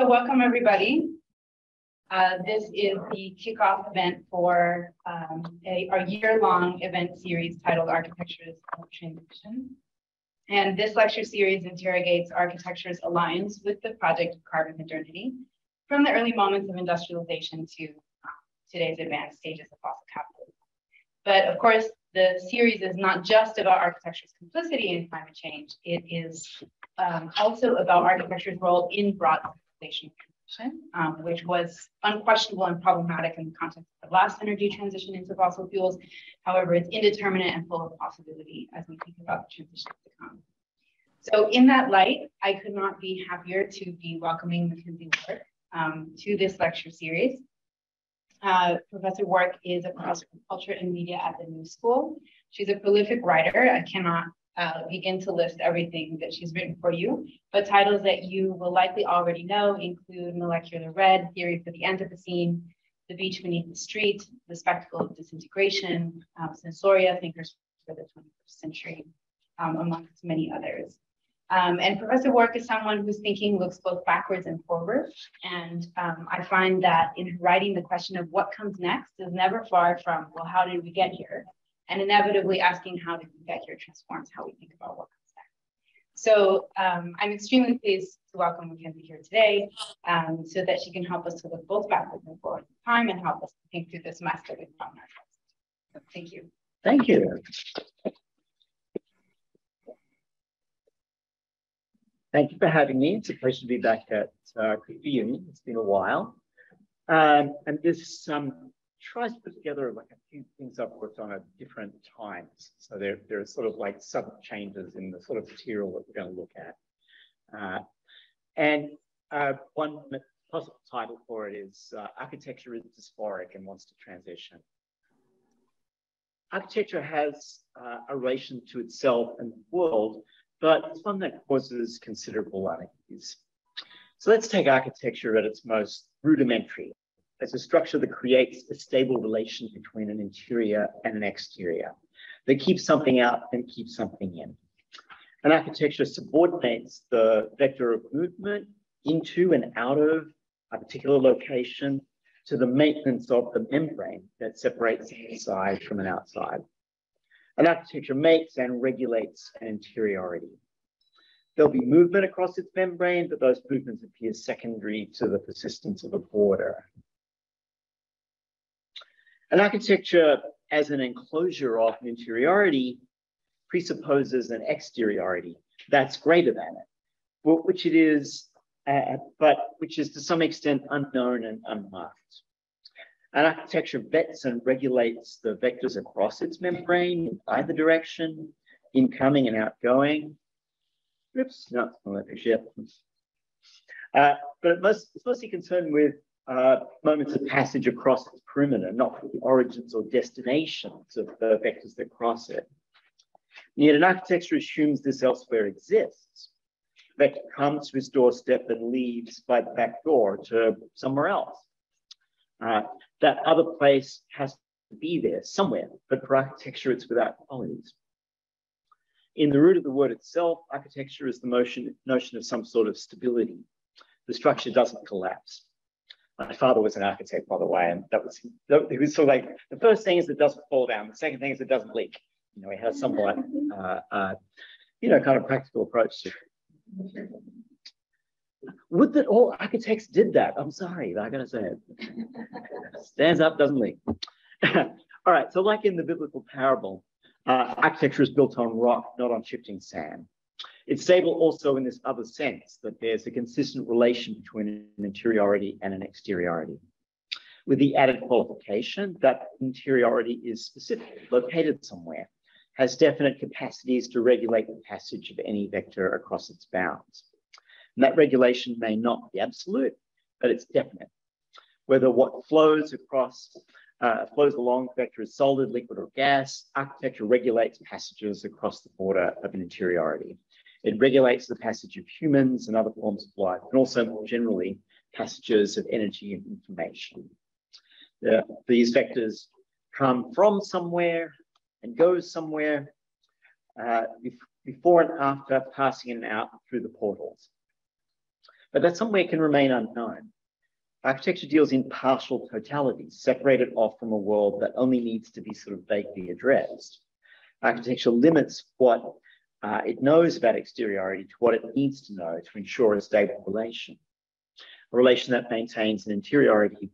So welcome everybody. This is the kickoff event for our year-long event series titled Architectures of Transition. And this lecture series interrogates architecture's alliance with the project of carbon modernity from the early moments of industrialization to today's advanced stages of fossil capitalism. But of course, the series is not just about architecture's complicity in climate change. It is also about architecture's role in broad transition, which was unquestionable and problematic in the context of the last energy transition into fossil fuels. However, it's indeterminate and full of possibility as we think about the transition to come. So in that light, I could not be happier to be welcoming McKenzie Wark to this lecture series. Professor Wark is a professor of culture and media at the New School. She's a prolific writer. I cannot begin to list everything that she's written for you, but titles that you will likely already know include Molecular Red, Theory for the Anthropocene, The Beach Beneath the Street, The Spectacle of Disintegration, Sensoria, Thinkers for the 21st Century, amongst many others. And Professor Wark is someone whose thinking looks both backwards and forward. And I find that in writing, the question of what comes next is never far from, well, how did we get here? And inevitably asking how did we get here transforms how we think about what comes next. So I'm extremely pleased to welcome McKenzie here today so that she can help us to look both backwards and forward in time and help us think through this mess that we've found ourselves. So thank you. Thank you. Thank you for having me. It's a pleasure to be back at Cooper Union. It's been a while. And this tries to put together like a few things I've worked on at different times. So there are sort of like sub-changes in the sort of material that we're going to look at. One possible title for it is Architecture is Dysphoric and Wants to Transition. Architecture has a relation to itself and the world, but it's one that causes considerable unease. So let's take architecture at its most rudimentary. It's a structure that creates a stable relation between an interior and an exterior, that keeps something out and keeps something in. And architecture subordinates the vector of movement into and out of a particular location to the maintenance of the membrane that separates an inside from an outside. And architecture makes and regulates an interiority. There'll be movement across its membrane, but those movements appear secondary to the persistence of a border. An architecture as an enclosure of an interiority presupposes an exteriority that's greater than it, which is to some extent unknown and unmarked. An architecture vets and regulates the vectors across its membrane in either direction, incoming and outgoing. Oops, no, it's not that picture yet. But it's mostly concerned with moments of passage across its perimeter, not the origins or destinations of the vectors that cross it. And yet an architecture assumes this elsewhere exists. The vector comes to its doorstep and leaves by the back door to somewhere else. That other place has to be there somewhere, but for architecture, it's without qualities. In the root of the word itself, architecture is the notion of some sort of stability. The structure doesn't collapse. My father was an architect, by the way, and he was sort of like, the first thing is it doesn't fall down. The second thing is it doesn't leak. You know, he has somewhat, kind of practical approach to it. Would that all architects did that. I'm sorry, I gotta say it. Stands up, doesn't leak. All right, so like in the biblical parable, architecture is built on rock, not on shifting sand. It's stable also in this other sense, that there's a consistent relation between an interiority and an exteriority. With the added qualification that interiority is specific, located somewhere, has definite capacities to regulate the passage of any vector across its bounds. And that regulation may not be absolute, but it's definite. Whether what flows along the vector is solid, liquid, or gas, architecture regulates passages across the border of an interiority. It regulates the passage of humans and other forms of life, and also more generally, passages of energy and information. These vectors come from somewhere and go somewhere before and after, passing in and out through the portals. but that somewhere can remain unknown. Architecture deals in partial totalities, separated off from a world that only needs to be sort of vaguely addressed. Architecture limits what it knows about exteriority to what it needs to know to ensure a stable relation. A relation that maintains an interiority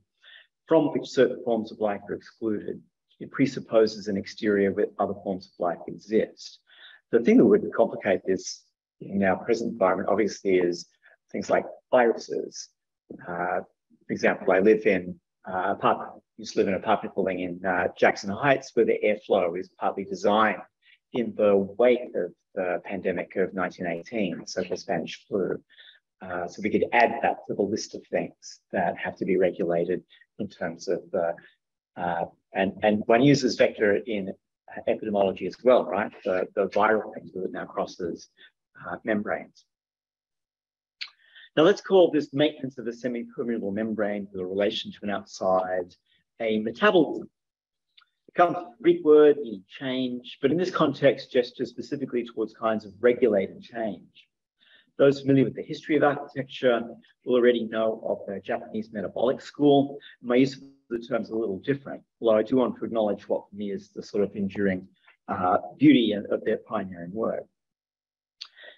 from which certain forms of life are excluded. It presupposes an exterior where other forms of life exist. The thing that would complicate this in our present environment, obviously, is things like viruses. For example, I live in an apartment building in Jackson Heights, where the airflow is partly designed in the wake of the pandemic of 1918, so the Spanish flu. So we could add that to the list of things that have to be regulated in terms of the, and one uses vector in epidemiology as well, right? The viral vector that now crosses membranes. Now let's call this maintenance of a semi-permeable membrane with a relation to an outside a metabolism. It comes from the Greek word meaning change, but in this context gestures specifically towards kinds of regulated change. Those familiar with the history of architecture will already know of the Japanese metabolic school. My use of the terms is a little different, although I do want to acknowledge what for me is the sort of enduring beauty of their pioneering work.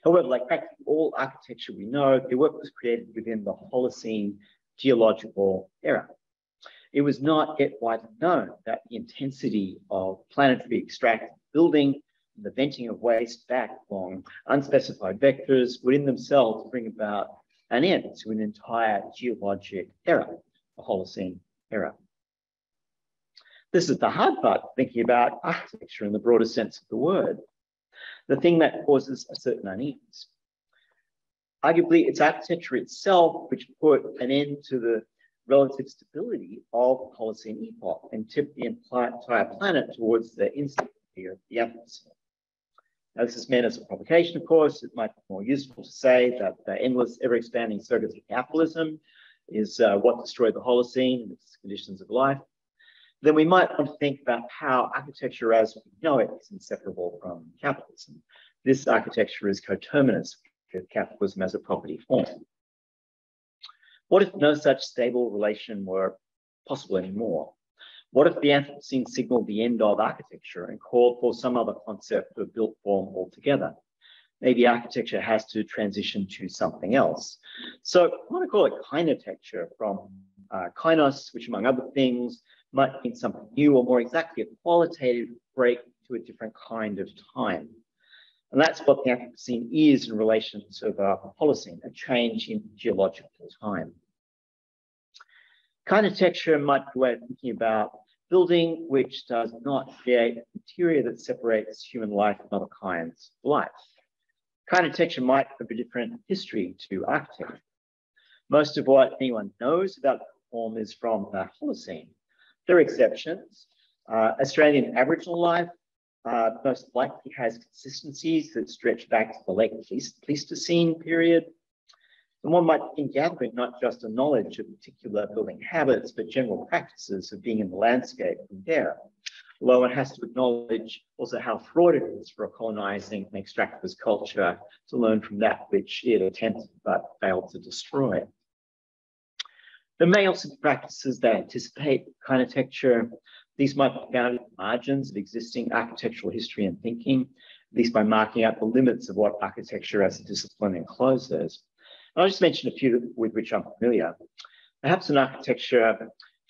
However, like practically all architecture we know, their work was created within the Holocene geological era. It was not yet widely known that the intensity of planetary extractive building, the venting of waste back along unspecified vectors, would in themselves bring about an end to an entire geologic era, the Holocene era. This is the hard part, thinking about architecture in the broader sense of the word, the thing that causes a certain unease. Arguably, it's architecture itself which put an end to the relative stability of the Holocene epoch and tipped the entire planet towards the instability of the Anthropocene. Now, this is meant as a provocation, of course. It might be more useful to say that the endless, ever-expanding circuits of capitalism is what destroyed the Holocene and its conditions of life. Then we might want to think about how architecture as we know it is inseparable from capitalism. This architecture is coterminous with capitalism as a property form. What if no such stable relation were possible anymore? What if the Anthropocene signaled the end of architecture and called for some other concept of built form altogether? Maybe architecture has to transition to something else. So I want to call it kinotecture from kainos, which among other things might mean something new, or more exactly, a qualitative break to a different kind of time. And that's what the Anthropocene is in relation to the Holocene, a change in geological time. Kinotecture might be a way of thinking about building which does not create interior that separates human life from other kinds of life. Kinotecture might have a different history to architecture. Most of what anyone knows about the form is from the Holocene. There are exceptions. Australian Aboriginal life most likely has consistencies that stretch back to the late Pleistocene period. And one might be gathering not just a knowledge of particular building habits, but general practices of being in the landscape from there. Although one has to acknowledge also how fraught it is for a colonizing and extractivist culture to learn from that which it attempted but failed to destroy. There may also be practices that anticipate kinotecture. These might be found in the margins of existing architectural history and thinking, at least by marking out the limits of what architecture as a discipline encloses. And I'll just mention a few with which I'm familiar. Perhaps in architecture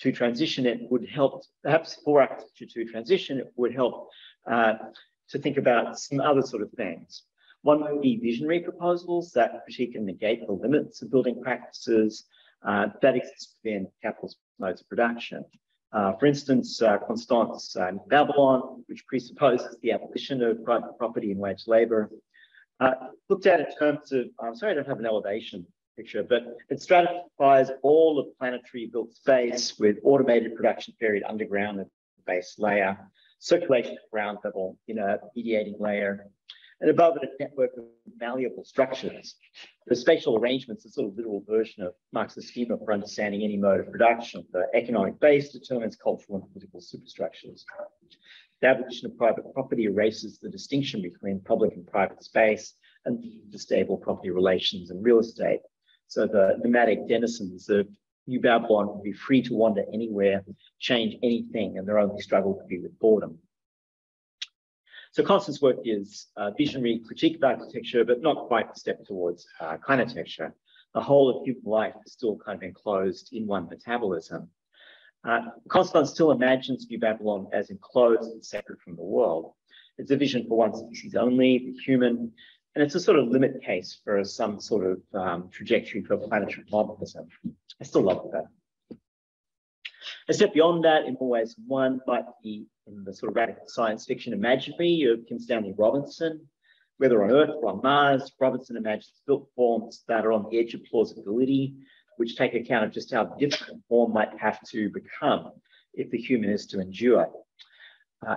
to transition, it would help, to think about some other sort of things. One would be visionary proposals that critique and negate the limits of building practices that exists within capitalist modes of production. For instance, Constant's New Babylon, which presupposes the abolition of private property and wage labor, looked at in terms of, I'm sorry, I don't have an elevation picture, but it stratifies all of planetary built space with automated production period underground at the base layer, circulation at ground level in a mediating layer, and above it, a network of malleable structures. The spatial arrangements is a sort of literal version of Marx's schema for understanding any mode of production. The economic base determines cultural and political superstructures. The abolition of private property erases the distinction between public and private space and the stable property relations in real estate. So the nomadic denizens of New Babylon would be free to wander anywhere, change anything, and their only struggle would be with boredom. So Constant's work is a visionary critique of architecture, but not quite a step towards clinotecture. The whole of human life is still kind of enclosed in one metabolism. Constant still imagines New Babylon as enclosed and separate from the world. It's a vision for one species only, the human, and it's a sort of limit case for some sort of trajectory for planetary modernism. I still love that. A step beyond that, in more ways, one might be in the sort of radical science fiction imaginary of Kim Stanley Robinson. Whether on Earth or on Mars, Robinson imagines built forms that are on the edge of plausibility, which take account of just how different form might have to become if the human is to endure. I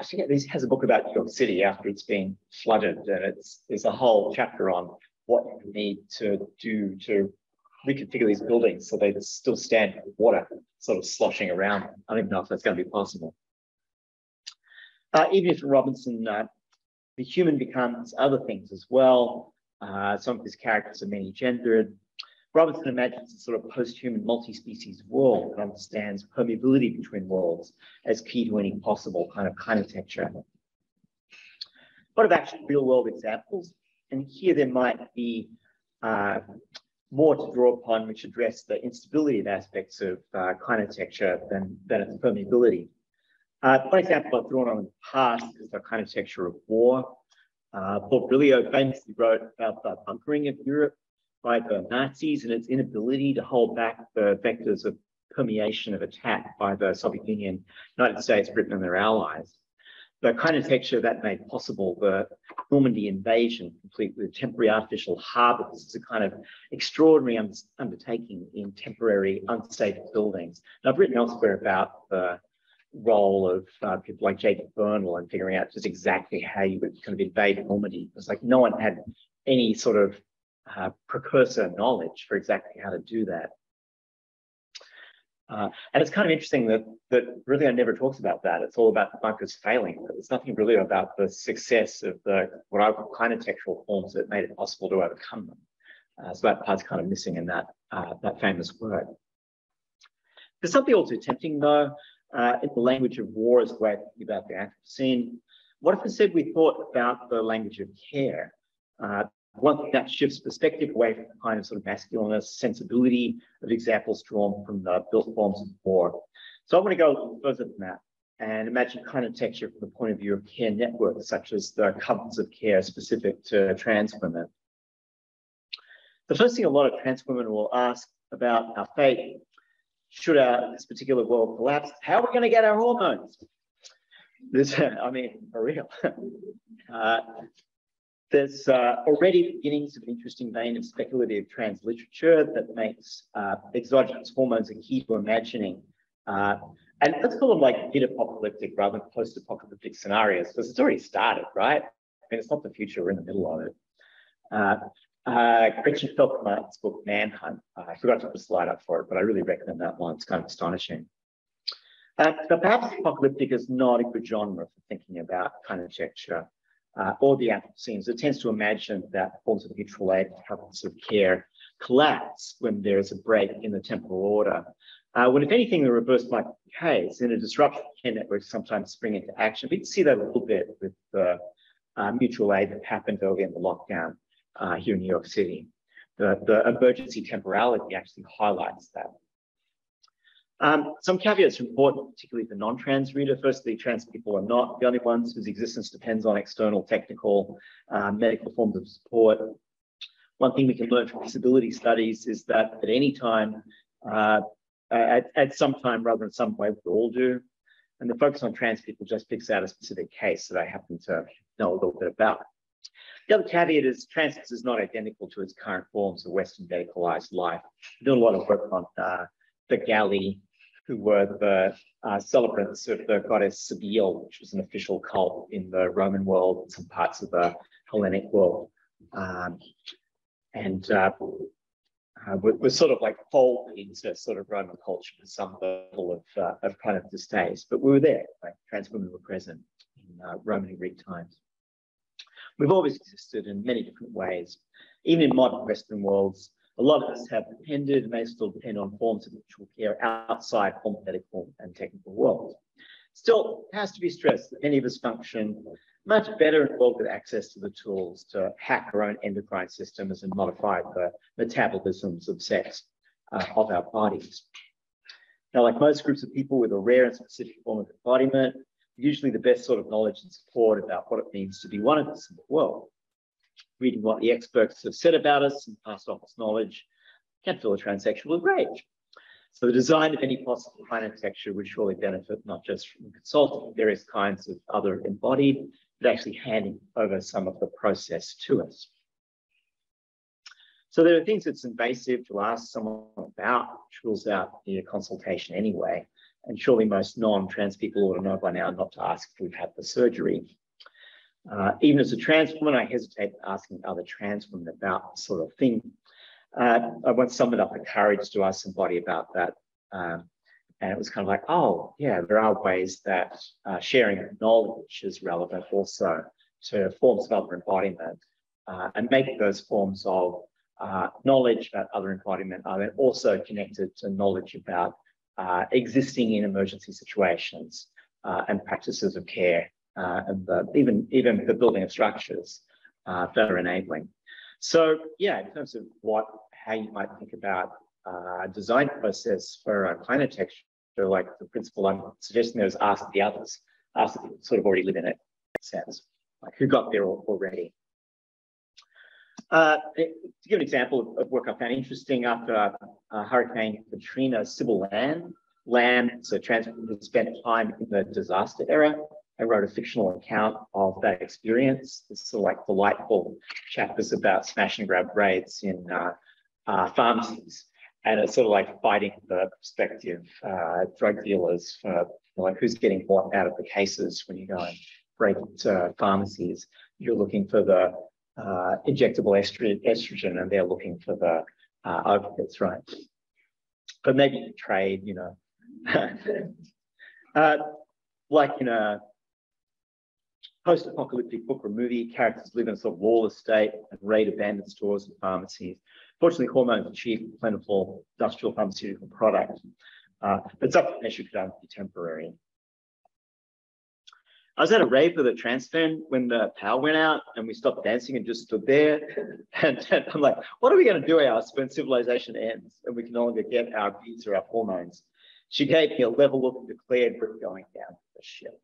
forget, this has a book about New York City after it's been flooded, and there's a whole chapter on what you need to do to reconfigure these buildings so they still stand with water sort of sloshing around. I don't even know if that's going to be possible. Even if Robinson, the human becomes other things as well. Some of his characters are many-gendered. Robinson imagines a sort of post-human multi-species world that understands permeability between worlds as key to any possible kind of architecture. What of actual real-world examples? And here there might be more to draw upon which address the instability of aspects of architecture than its permeability. One example I've drawn on in the past is the architecture of war. Paul Virilio famously wrote about the bunkering of Europe by the Nazis and its inability to hold back the vectors of permeation of attack by the Soviet Union, United States, Britain, and their allies. The architecture that made possible the Normandy invasion, complete with temporary artificial harbors, is a kind of extraordinary undertaking in temporary, unsafe buildings. And I've written elsewhere about the role of people like Jacob Bernal and figuring out just exactly how you would kind of invade Normandy. It's like no one had any sort of precursor knowledge for exactly how to do that. And it's kind of interesting that Virilio never talks about that. It's all about the bunkers failing. There's nothing really about the success of the what I call kinotectural forms that made it possible to overcome them. So that part's kind of missing in that famous work. There's something all too tempting, though. In the language of war is the way I think about the Anthropocene. What if instead we thought about the language of care? One thing that shifts perspective away from the kind of sort of masculinist sensibility of examples drawn from the built forms of war. So I want to go a little further than that and imagine architecture from the point of view of care networks, such as the covenants of care specific to trans women. The first thing a lot of trans women will ask about our fate, should this particular world collapse, how are we going to get our hormones? This, I mean, for real. There's already beginnings of an interesting vein of speculative trans literature that makes exogenous hormones a key to imagining. And let's call them like mid-apocalyptic rather than post-apocalyptic scenarios, because it's already started, right? I mean, it's not the future, we're in the middle of it. Gretchen Felkmark's book, Manhunt. I forgot to put a slide up for it, but I really recommend that one. It's kind of astonishing. But perhaps apocalyptic is not a good genre for thinking about architecture or the Anthropocene. It tends to imagine that forms of mutual aid, covenants of care collapse when there is a break in the temporal order. When, if anything, the reverse might be the case. In a disruption, care networks sometimes spring into action. We can see that a little bit with the mutual aid that happened early in the lockdown. Here in New York City. The emergency temporality actually highlights that. Some caveats are important, particularly for non-trans reader. Firstly, trans people are not the only ones whose existence depends on external, technical, medical forms of support. One thing we can learn from disability studies is that at any time, at some time rather than some way, we all do. And the focus on trans people just picks out a specific case that I happen to know a little bit about. The other caveat is trans is not identical to its current forms of Western medicalized life. I did a lot of work on the Galli, who were the celebrants of the goddess Cybele, which was an official cult in the Roman world and some parts of the Hellenic world. We're sort of like folded into sort of Roman culture with some level of kind of distaste, but we were there, like trans women were present in Roman and Greek times. We've always existed in many different ways. even in modern Western worlds, a lot of us have depended, may still depend on forms of mutual care outside medical and technical worlds. Still, it has to be stressed that many of us function much better in a world with access to the tools to hack our own endocrine systems and modify the metabolisms of sex of our bodies. Now, like most groups of people with a rare and specific form of embodiment, usually the best sort of knowledge and support about what it means to be one of us in the world. Reading what the experts have said about us and passed on this knowledge can fill a transsexual with rage. So the design of any possible kind of texture would surely benefit not just from consulting various kinds of other embodied, but actually handing over some of the process to us. So there are things that's invasive to ask someone about, which rules out the consultation anyway. And surely most non-trans people ought to know by now not to ask if we've had the surgery. Even as a trans woman, I hesitate asking other trans women about this sort of thing. I once summoned up the courage to ask somebody about that. And it was kind of like, oh, yeah, there are ways that sharing of knowledge is relevant also to forms of other embodiment and make those forms of knowledge about other embodiment are then also connected to knowledge about existing in emergency situations and practices of care. And even the building of structures that are enabling. So yeah, in terms of how you might think about a design process for a kinotexture, like the principle I'm suggesting there is ask the others, ask the people who sort of already live in it, sense, like who got there already. To give an example of work I found interesting, after Hurricane Katrina, Sybil Lamb, so trans people spent time in the disaster era. I wrote a fictional account of that experience. It's sort of like delightful chapters about smash and grab raids in pharmacies, and it's sort of like fighting the prospective drug dealers for like who's getting what out of the cases when you go and break into pharmacies. You're looking for the injectable estrogen, and they're looking for the opiates, right? But maybe you trade, you know, like in a post-apocalyptic book or movie, characters live in a sort of lawless state and raid abandoned stores and pharmacies. Fortunately, hormones are cheap, plentiful, industrial pharmaceutical product. But something that should be done temporary. I was at a rave with a trans fan when the power went out and we stopped dancing and just stood there. And I'm like, what are we going to do when civilization ends and we can no longer get our beats or our hormones? She gave me a level look and declared we're going down the ship.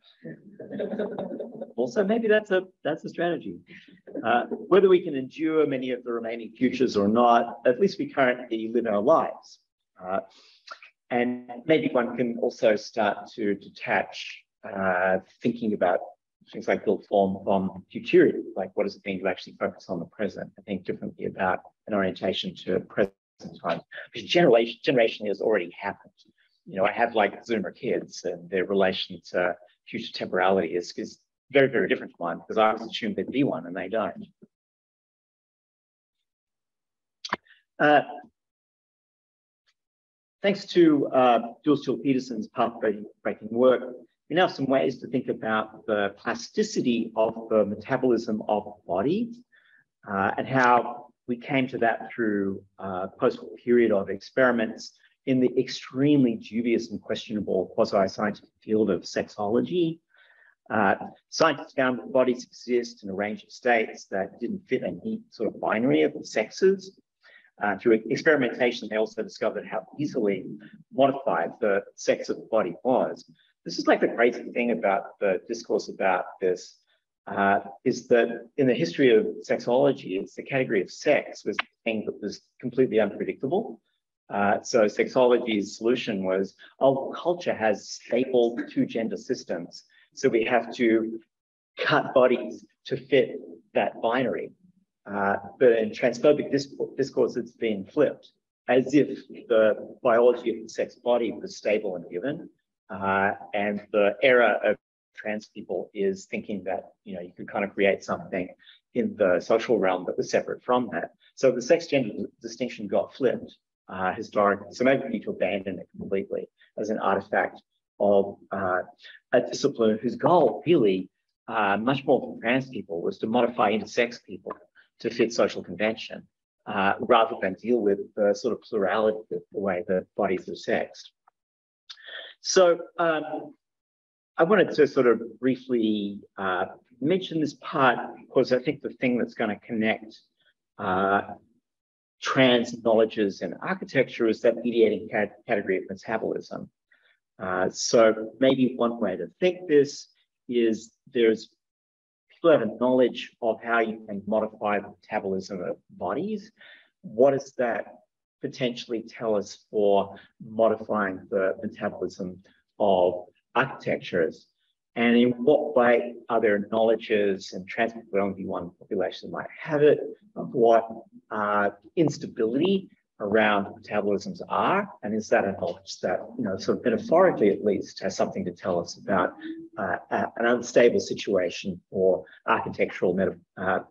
Also, maybe that's a strategy. Whether we can endure many of the remaining futures or not, at least we currently live our lives. And maybe one can also start to detach thinking about things like built form from futurity, like what does it mean to actually focus on the present and think differently about an orientation to present time, which generationally has already happened. You know, I have like Zoomer kids, and their relation to future temporality is very, very different to mine, because I was assumed there'd be one and they don't. Thanks to Jules Till Peterson's path-breaking work, we now have some ways to think about the plasticity of the metabolism of the body and how we came to that through post-war period of experiments in the extremely dubious and questionable quasi-scientific field of sexology. Scientists found that bodies exist in a range of states that didn't fit a neat sort of binary of the sexes. Through experimentation, they also discovered how easily modified the sex of the body was. This is like the crazy thing about the discourse about this, is that in the history of sexology, it's the category of sex was the thing that was completely unpredictable. So sexology's solution was, oh, culture has stapled two gender systems, so we have to cut bodies to fit that binary. But in transphobic discourse, it's been flipped, as if the biology of the sex body was stable and given, and the era of trans people is thinking that, you know, you could kind of create something in the social realm that was separate from that. So the sex-gender distinction got flipped. Historically, so maybe we need to abandon it completely as an artifact of a discipline whose goal really, much more than trans people, was to modify intersex people to fit social convention. rather than deal with the sort of plurality of the way that bodies are sexed. So I wanted to sort of briefly mention this part because I think the thing that's going to connect trans knowledges and architecture is that mediating category of metabolism. So maybe one way to think this is people have a knowledge of how you can modify the metabolism of bodies. What does that potentially tell us for modifying the metabolism of architectures? And in what way other knowledges and trans-1 populations might have it of what instability around metabolisms are, and is that a knowledge that, you know, sort of metaphorically at least has something to tell us about an unstable situation for architectural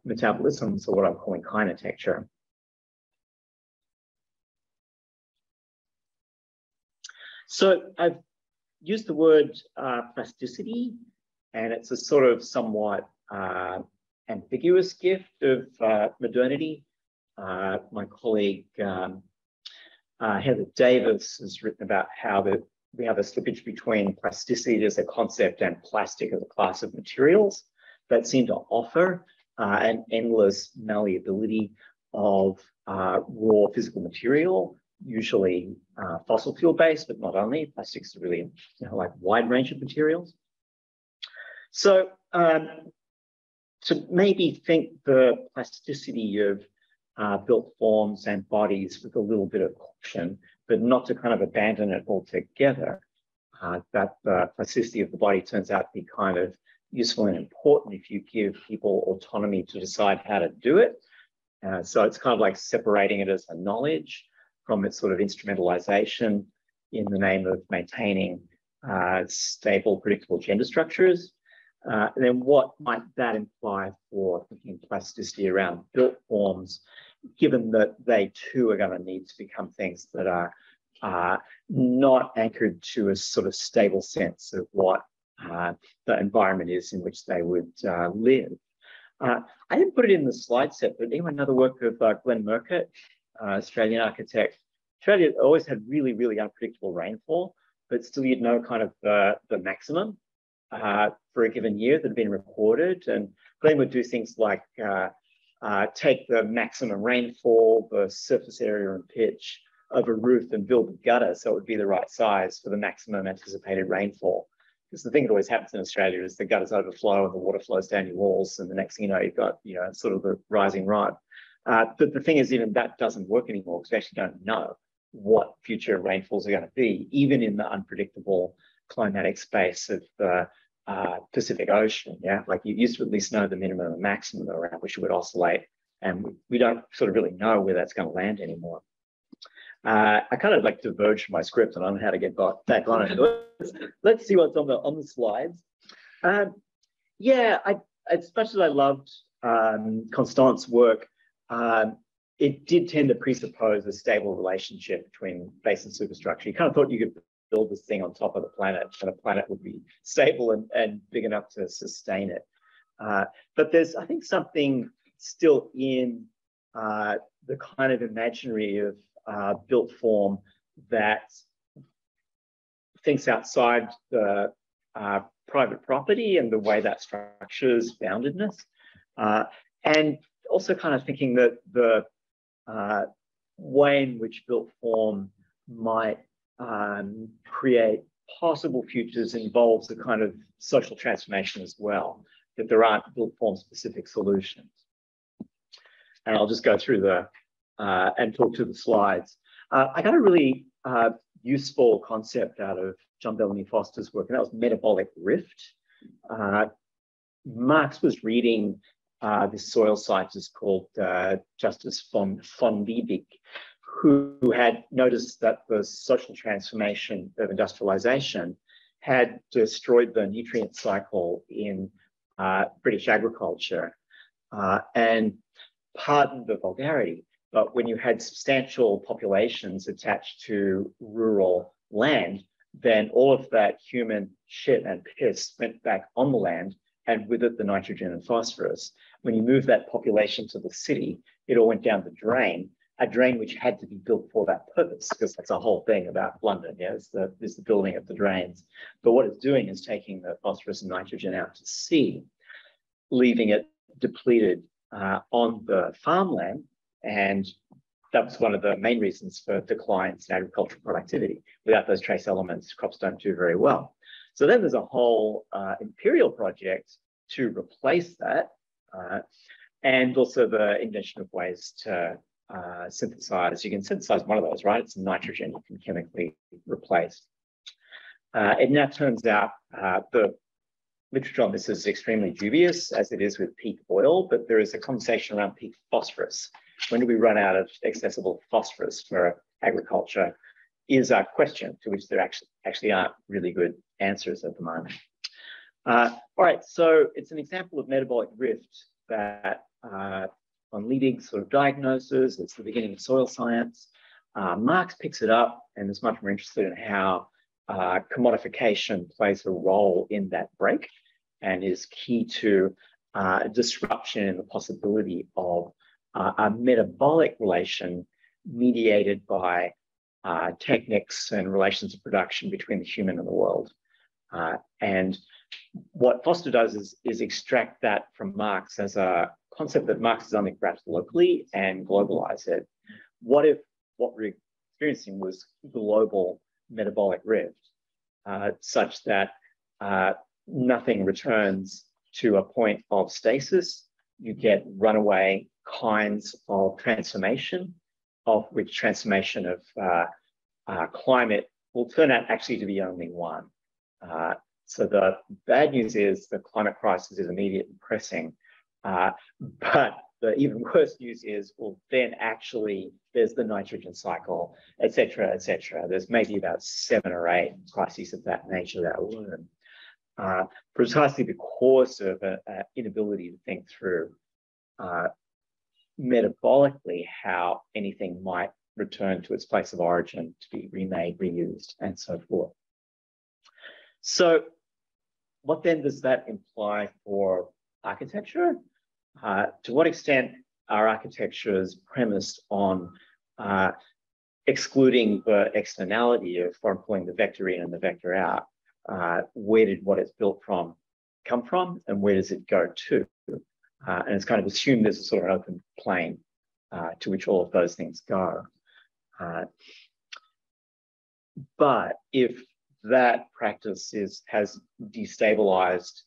metabolisms, or what I'm calling kinetecture. So I've used the word plasticity, and it's a sort of somewhat ambiguous gift of modernity. My colleague Heather Davis has written about how we have a slippage between plasticity as a concept and plastic as a class of materials that seem to offer an endless malleability of raw physical material, usually fossil fuel based, but not only. Plastics are really, you know, like a wide range of materials. So to maybe think the plasticity of built forms and bodies with a little bit of caution, but not to kind of abandon it altogether, that the plasticity of the body turns out to be kind of useful and important if you give people autonomy to decide how to do it. So it's kind of like separating it as a knowledge from its sort of instrumentalization in the name of maintaining stable, predictable gender structures. And then what might that imply for thinking plasticity around built forms, given that they too are going to need to become things that are not anchored to a sort of stable sense of what the environment is in which they would live. I didn't put it in the slide set, but even another work of Glenn Murcutt, Australian architect. Australia always had really, really unpredictable rainfall, but still you'd know kind of the maximum for a given year that had been recorded. And Glenn would do things like take the maximum rainfall, the surface area and pitch of a roof and build a gutter so it would be the right size for the maximum anticipated rainfall. Because the thing that always happens in Australia is the gutters overflow and the water flows down your walls, and the next thing you know, you've got, you know, sort of the rising rod. But the thing is, even that doesn't work anymore because we actually don't know what future rainfalls are going to be, even in the unpredictable climatic space of the Pacific Ocean. Yeah, like you used to at least know the minimum and maximum around which it would oscillate, and we don't sort of really know where that's going to land anymore. I kind of like diverged from my script and I don't know how to get back on it. Let's see what's on the slides. Yeah, as much as I loved Constant's work, it did tend to presuppose a stable relationship between base and superstructure. You kind of thought you could build this thing on top of the planet and the planet would be stable and big enough to sustain it. But there's, I think, something still in the kind of imaginary of built form that thinks outside the private property and the way that structures boundedness. And also kind of thinking that the way in which built form might create possible futures involves a kind of social transformation as well, that there aren't built form specific solutions. And I'll just go through the and talk to the slides. I got a really useful concept out of John Bellamy Foster's work, and that was metabolic rift. Marx was reading this soil scientist called Justus von Liebig, who had noticed that the social transformation of industrialization had destroyed the nutrient cycle in British agriculture and pardoned the vulgarity. But when you had substantial populations attached to rural land, then all of that human shit and piss went back on the land, and with it the nitrogen and phosphorus. When you move that population to the city, it all went down the drain, a drain which had to be built for that purpose, because that's a whole thing about London, yeah, it's the building of the drains. But what it's doing is taking the phosphorus and nitrogen out to sea, leaving it depleted on the farmland, and that's one of the main reasons for declines in agricultural productivity. Without those trace elements, crops don't do very well. So then there's a whole imperial project to replace that, and also the invention of ways to synthesize. You can synthesize one of those, right? It's nitrogen you can chemically replace. It now turns out the literature on this is extremely dubious, as it is with peak oil, but there is a conversation around peak phosphorus. When do we run out of accessible phosphorus for agriculture is our question, to which there actually aren't really good answers at the moment. All right, so it's an example of metabolic rift that on leading sort of diagnosis, it's the beginning of soil science. Marx picks it up and is much more interested in how commodification plays a role in that break and is key to disruption and the possibility of a metabolic relation mediated by techniques and relations of production between the human and the world. And what Foster does is extract that from Marx as a concept that Marx has only grasped locally and globalize it. What if what we're experiencing was global metabolic rift, such that nothing returns to a point of stasis? You get runaway kinds of transformation, of which transformation of climate will turn out actually to be only one. So the bad news is the climate crisis is immediate and pressing, but the even worse news is, well, then actually there's the nitrogen cycle, et cetera, et cetera. There's maybe about 7 or 8 crises of that nature that will learn, precisely because of an inability to think through metabolically how anything might return to its place of origin to be remade, reused, and so forth. So what then does that imply for architecture? To what extent are architectures premised on excluding the externality of what I'm calling the vector in and the vector out? Where did what it's built from come from, and where does it go to? And it's kind of assumed there's a sort of an open plane to which all of those things go. But if that practice has destabilized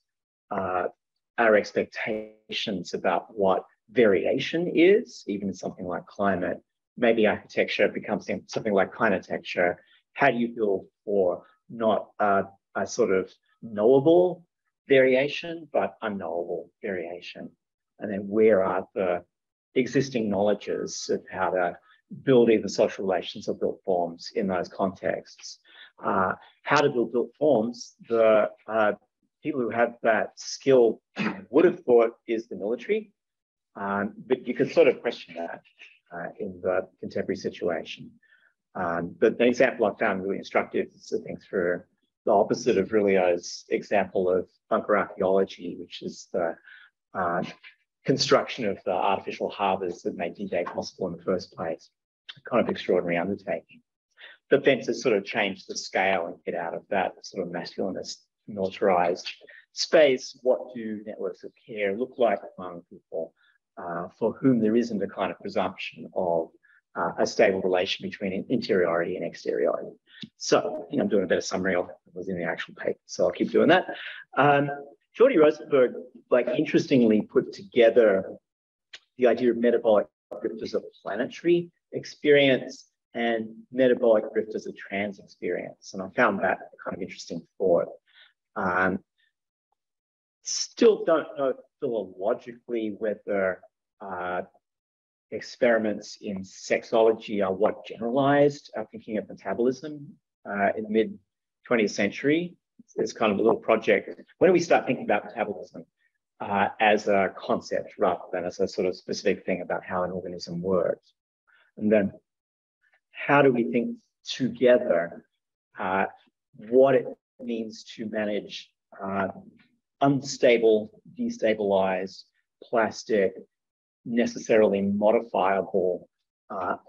our expectations about what variation is, even in something like climate, maybe architecture becomes something like kinetecture. How do you build for not a sort of knowable variation, but unknowable variation? And then where are the existing knowledges of how to build either social relations or built forms in those contexts? How to build built forms, the people who have that skill would have thought is the military, but you could sort of question that in the contemporary situation. But the example I found really instructive is to think through the opposite of Virilio's example of bunker archaeology, which is the construction of the artificial harbours that made D-Day possible in the first place. Kind of extraordinary undertaking. But then to sort of change the scale and get out of that sort of masculinist militarized space, what do networks of care look like among people for whom there isn't a kind of presumption of a stable relation between interiority and exteriority? So I think I'm doing a better summary of it that was in the actual paper, so I'll keep doing that. Jordi Rosenberg, interestingly put together the idea of metabolic rift as a planetary experience and metabolic rift as a trans experience, and I found that kind of interesting thought. Still don't know philologically whether experiments in sexology are what generalized our thinking of metabolism in the mid-20th century. It's kind of a little project. When do we start thinking about metabolism as a concept rather than as a sort of specific thing about how an organism works? And then how do we think together what it means to manage unstable, destabilized, plastic, necessarily modifiable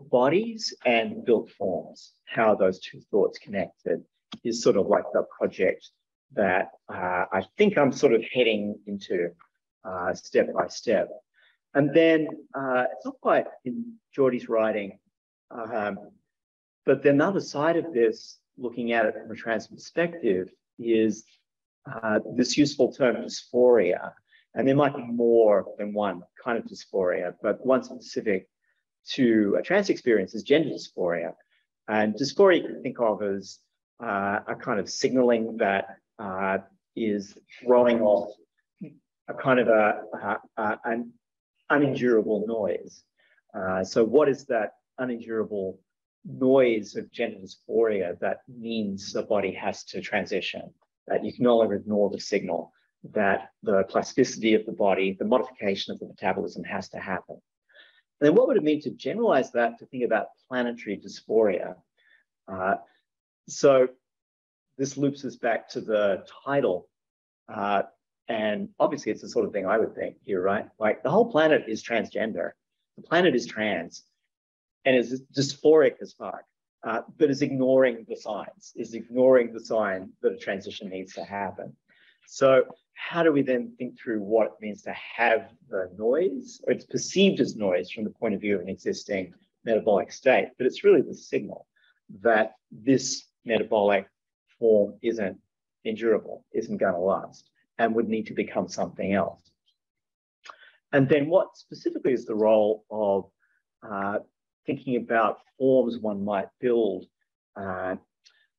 bodies and built forms. How those two thoughts connected is sort of like the project that I think I'm sort of heading into step by step. And then it's not quite in Geordie's writing, but then the other side of this, looking at it from a trans perspective, is this useful term dysphoria. And there might be more than one kind of dysphoria, but one specific to a trans experience is gender dysphoria. And dysphoria you can think of as a kind of signaling that is throwing off a kind of an unendurable noise. So what is that unendurable noise of gender dysphoria that means the body has to transition, that you can no longer ignore the signal, that the plasticity of the body, the modification of the metabolism has to happen. And then what would it mean to generalize that to think about planetary dysphoria? So this loops us back to the title. And obviously it's the sort of thing I would think here, right? Like the whole planet is transgender. The planet is trans and is dysphoric as fuck, but is ignoring the signs, is ignoring the sign that a transition needs to happen. So how do we then think through what it means to have the noise, or it's perceived as noise from the point of view of an existing metabolic state, but it's really the signal that this metabolic form isn't endurable, isn't going to last, and would need to become something else. And then what specifically is the role of thinking about forms one might build or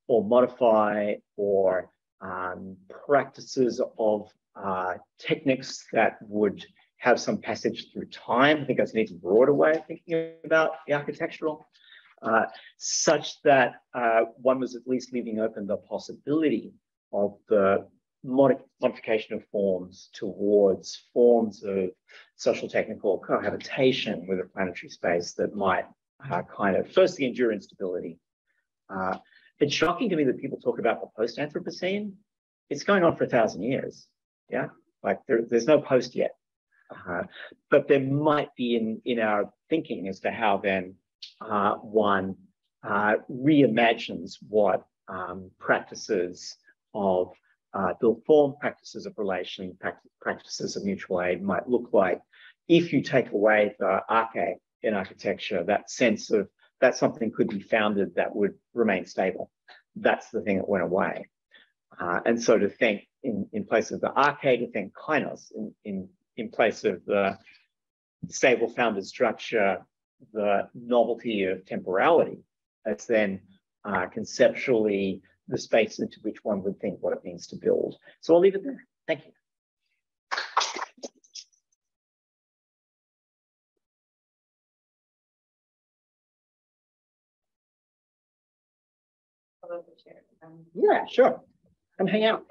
modify, or practices of techniques that would have some passage through time. I think that's an even broader way of thinking about the architectural, such that one was at least leaving open the possibility of the modification of forms towards forms of social technical cohabitation with a planetary space that might kind of firstly endure instability. It's shocking to me that people talk about the post-Anthropocene. It's going on for 1,000 years, yeah? Like there's no post yet. But there might be in our thinking as to how then one reimagines what practices of built form, practices of relation, practices of mutual aid might look like if you take away the arche in architecture, that sense of that something could be founded that would remain stable. That's the thing that went away. And so to think in place of the arche, to think kainos, in place of the stable founded structure, the novelty of temporality, that's then conceptually the space into which one would think what it means to build. So I'll leave it there. Thank you. Yeah, sure. Come hang out.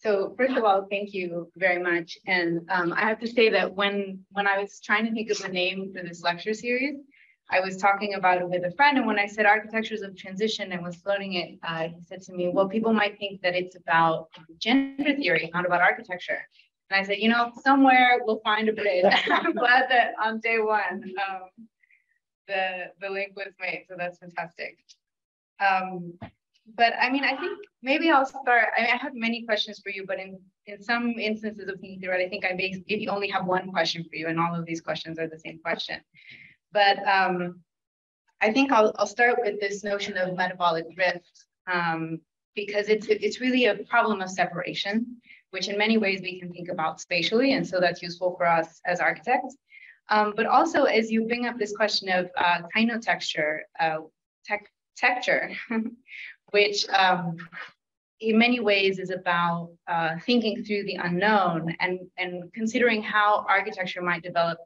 So first of all, thank you very much. And I have to say that when I was trying to think of the name for this lecture series, I was talking about it with a friend. And when I said Architectures of Transition and was floating it, he said to me, well, people might think that it's about gender theory, not about architecture. And I said, you know, somewhere we'll find a bridge. I'm glad that on day one, the link was made. So that's fantastic. But I mean, I think maybe I'll start. I mean, I have many questions for you, but in some instances of thinking through it, I think I maybe only have one question for you. And all of these questions are the same question. But I think I'll start with this notion of metabolic rift, because it's really a problem of separation, which in many ways we can think about spatially, and so that's useful for us as architects. But also, as you bring up this question of kinotexture, texture, which in many ways is about thinking through the unknown and considering how architecture might develop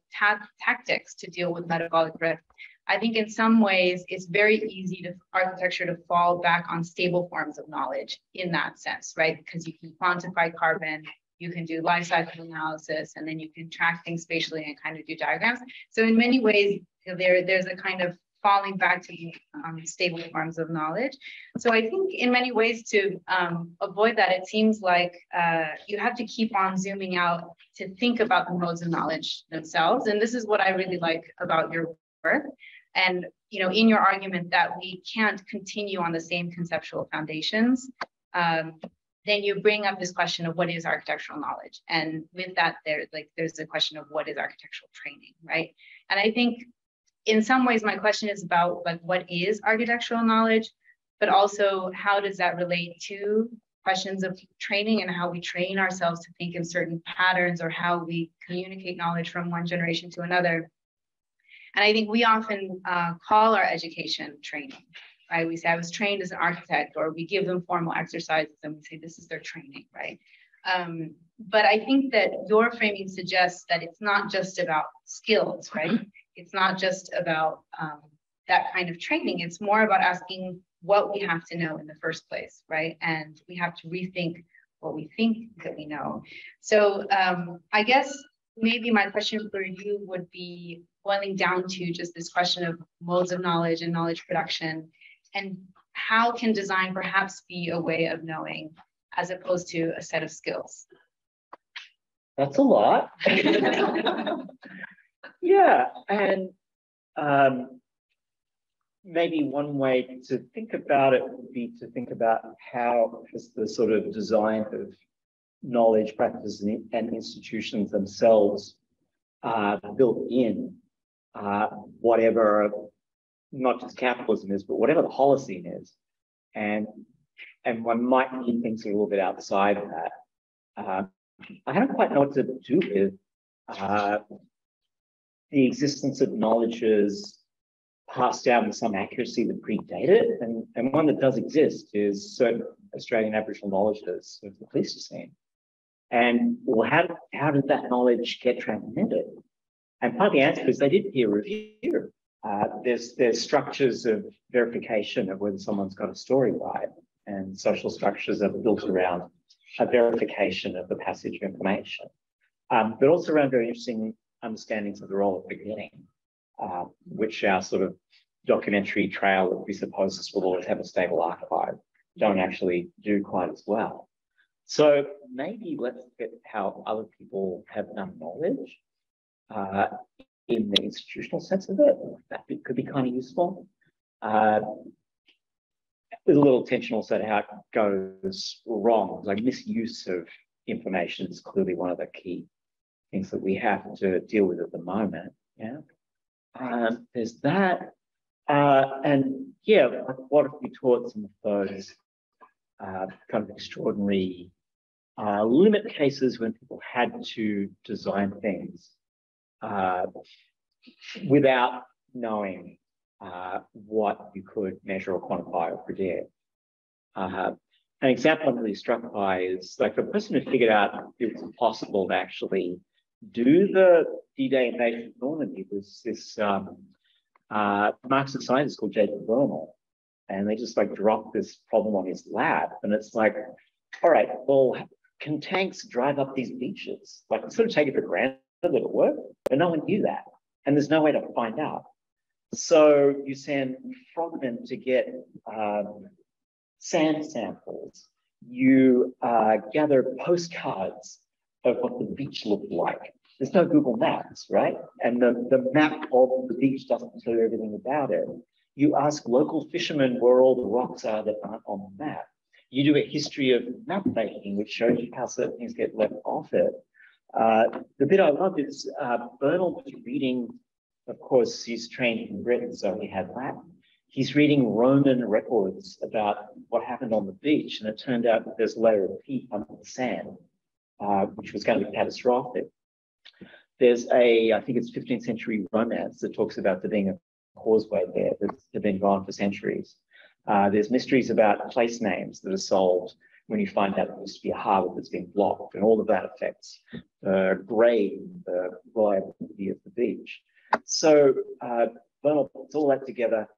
tactics to deal with metabolic rift. I think in some ways, it's very easy for architecture to fall back on stable forms of knowledge in that sense, right? Because you can quantify carbon, you can do life cycle analysis, and then you can track things spatially and kind of do diagrams. So in many ways, there's a kind of falling back to stable forms of knowledge. So I think in many ways to avoid that, it seems like you have to keep on zooming out to think about the modes of knowledge themselves. And this is what I really like about your work. And, you know, in your argument that we can't continue on the same conceptual foundations, then you bring up this question of what is architectural knowledge. And with that, there's the question of what is architectural training, right? And I think in some ways, my question is about like what is architectural knowledge, but also how does that relate to questions of training and how we train ourselves to think in certain patterns or how we communicate knowledge from one generation to another. And I think we often call our education training, right? We say, I was trained as an architect, or we give them formal exercises and we say, this is their training, right? But I think that your framing suggests that it's not just about skills, right? It's not just about that kind of training. It's more about asking what we have to know in the first place, right? And we have to rethink what we think that we know. So I guess maybe my question for you would be boiling down to just this question of modes of knowledge and knowledge production, and how can design perhaps be a way of knowing as opposed to a set of skills? That's a lot. Yeah, and maybe one way to think about it would be to think about how has the sort of design of knowledge practices and institutions themselves built in whatever, not just capitalism is, but whatever the Holocene is. And one might need things a little bit outside of that. I don't quite know what to do with the existence of knowledges passed down with some accuracy that predate it. And one that does exist is certain Australian Aboriginal knowledges of the Pleistocene. And well, how did that knowledge get transmitted? And part of the answer is they did peer review. There's structures of verification of whether someone's got a story right, and social structures are built around a verification of the passage of information, but also around very interesting understandings of the role of beginning, which our sort of documentary trail that presupposes we'll always have a stable archive don't actually do quite as well. So maybe let's look at how other people have done knowledge in the institutional sense of it. That could be kind of useful. There's a little tension also to how it goes wrong. Like misuse of information is clearly one of the key things that we have to deal with at the moment. Yeah, there's that. And yeah, what if we taught some of those kind of extraordinary limit cases when people had to design things without knowing what you could measure or quantify or predict. An example I'm really struck by is like the person who figured out it was impossible to actually do the D-Day invasion of Normandy was this Marxist scientist called Jacob Bernal. And they just like dropped this problem on his lab. And it's like, all right, well, can tanks drive up these beaches? Like, sort of take it for granted that it worked, but no one knew that. And there's no way to find out. So you send frogmen to get sand samples. You gather postcards of what the beach looked like. There's no Google Maps, right? And the map of the beach doesn't tell you everything about it. You ask local fishermen where all the rocks are that aren't on the map. You do a history of map making, which shows you how certain things get left off it. The bit I love is Bernal was reading, of course, he's trained in Britain, so he had Latin. He's reading Roman records about what happened on the beach, and it turned out that there's a layer of peat under the sand, which was going to be catastrophic. There's a, I think it's 15th century romance that talks about there being a causeway there that's been gone for centuries. There's mysteries about place names that are solved when you find out there used to be a harbour that's been blocked, and all of that affects the grade, the reliability of the beach. So Bernal puts all that together.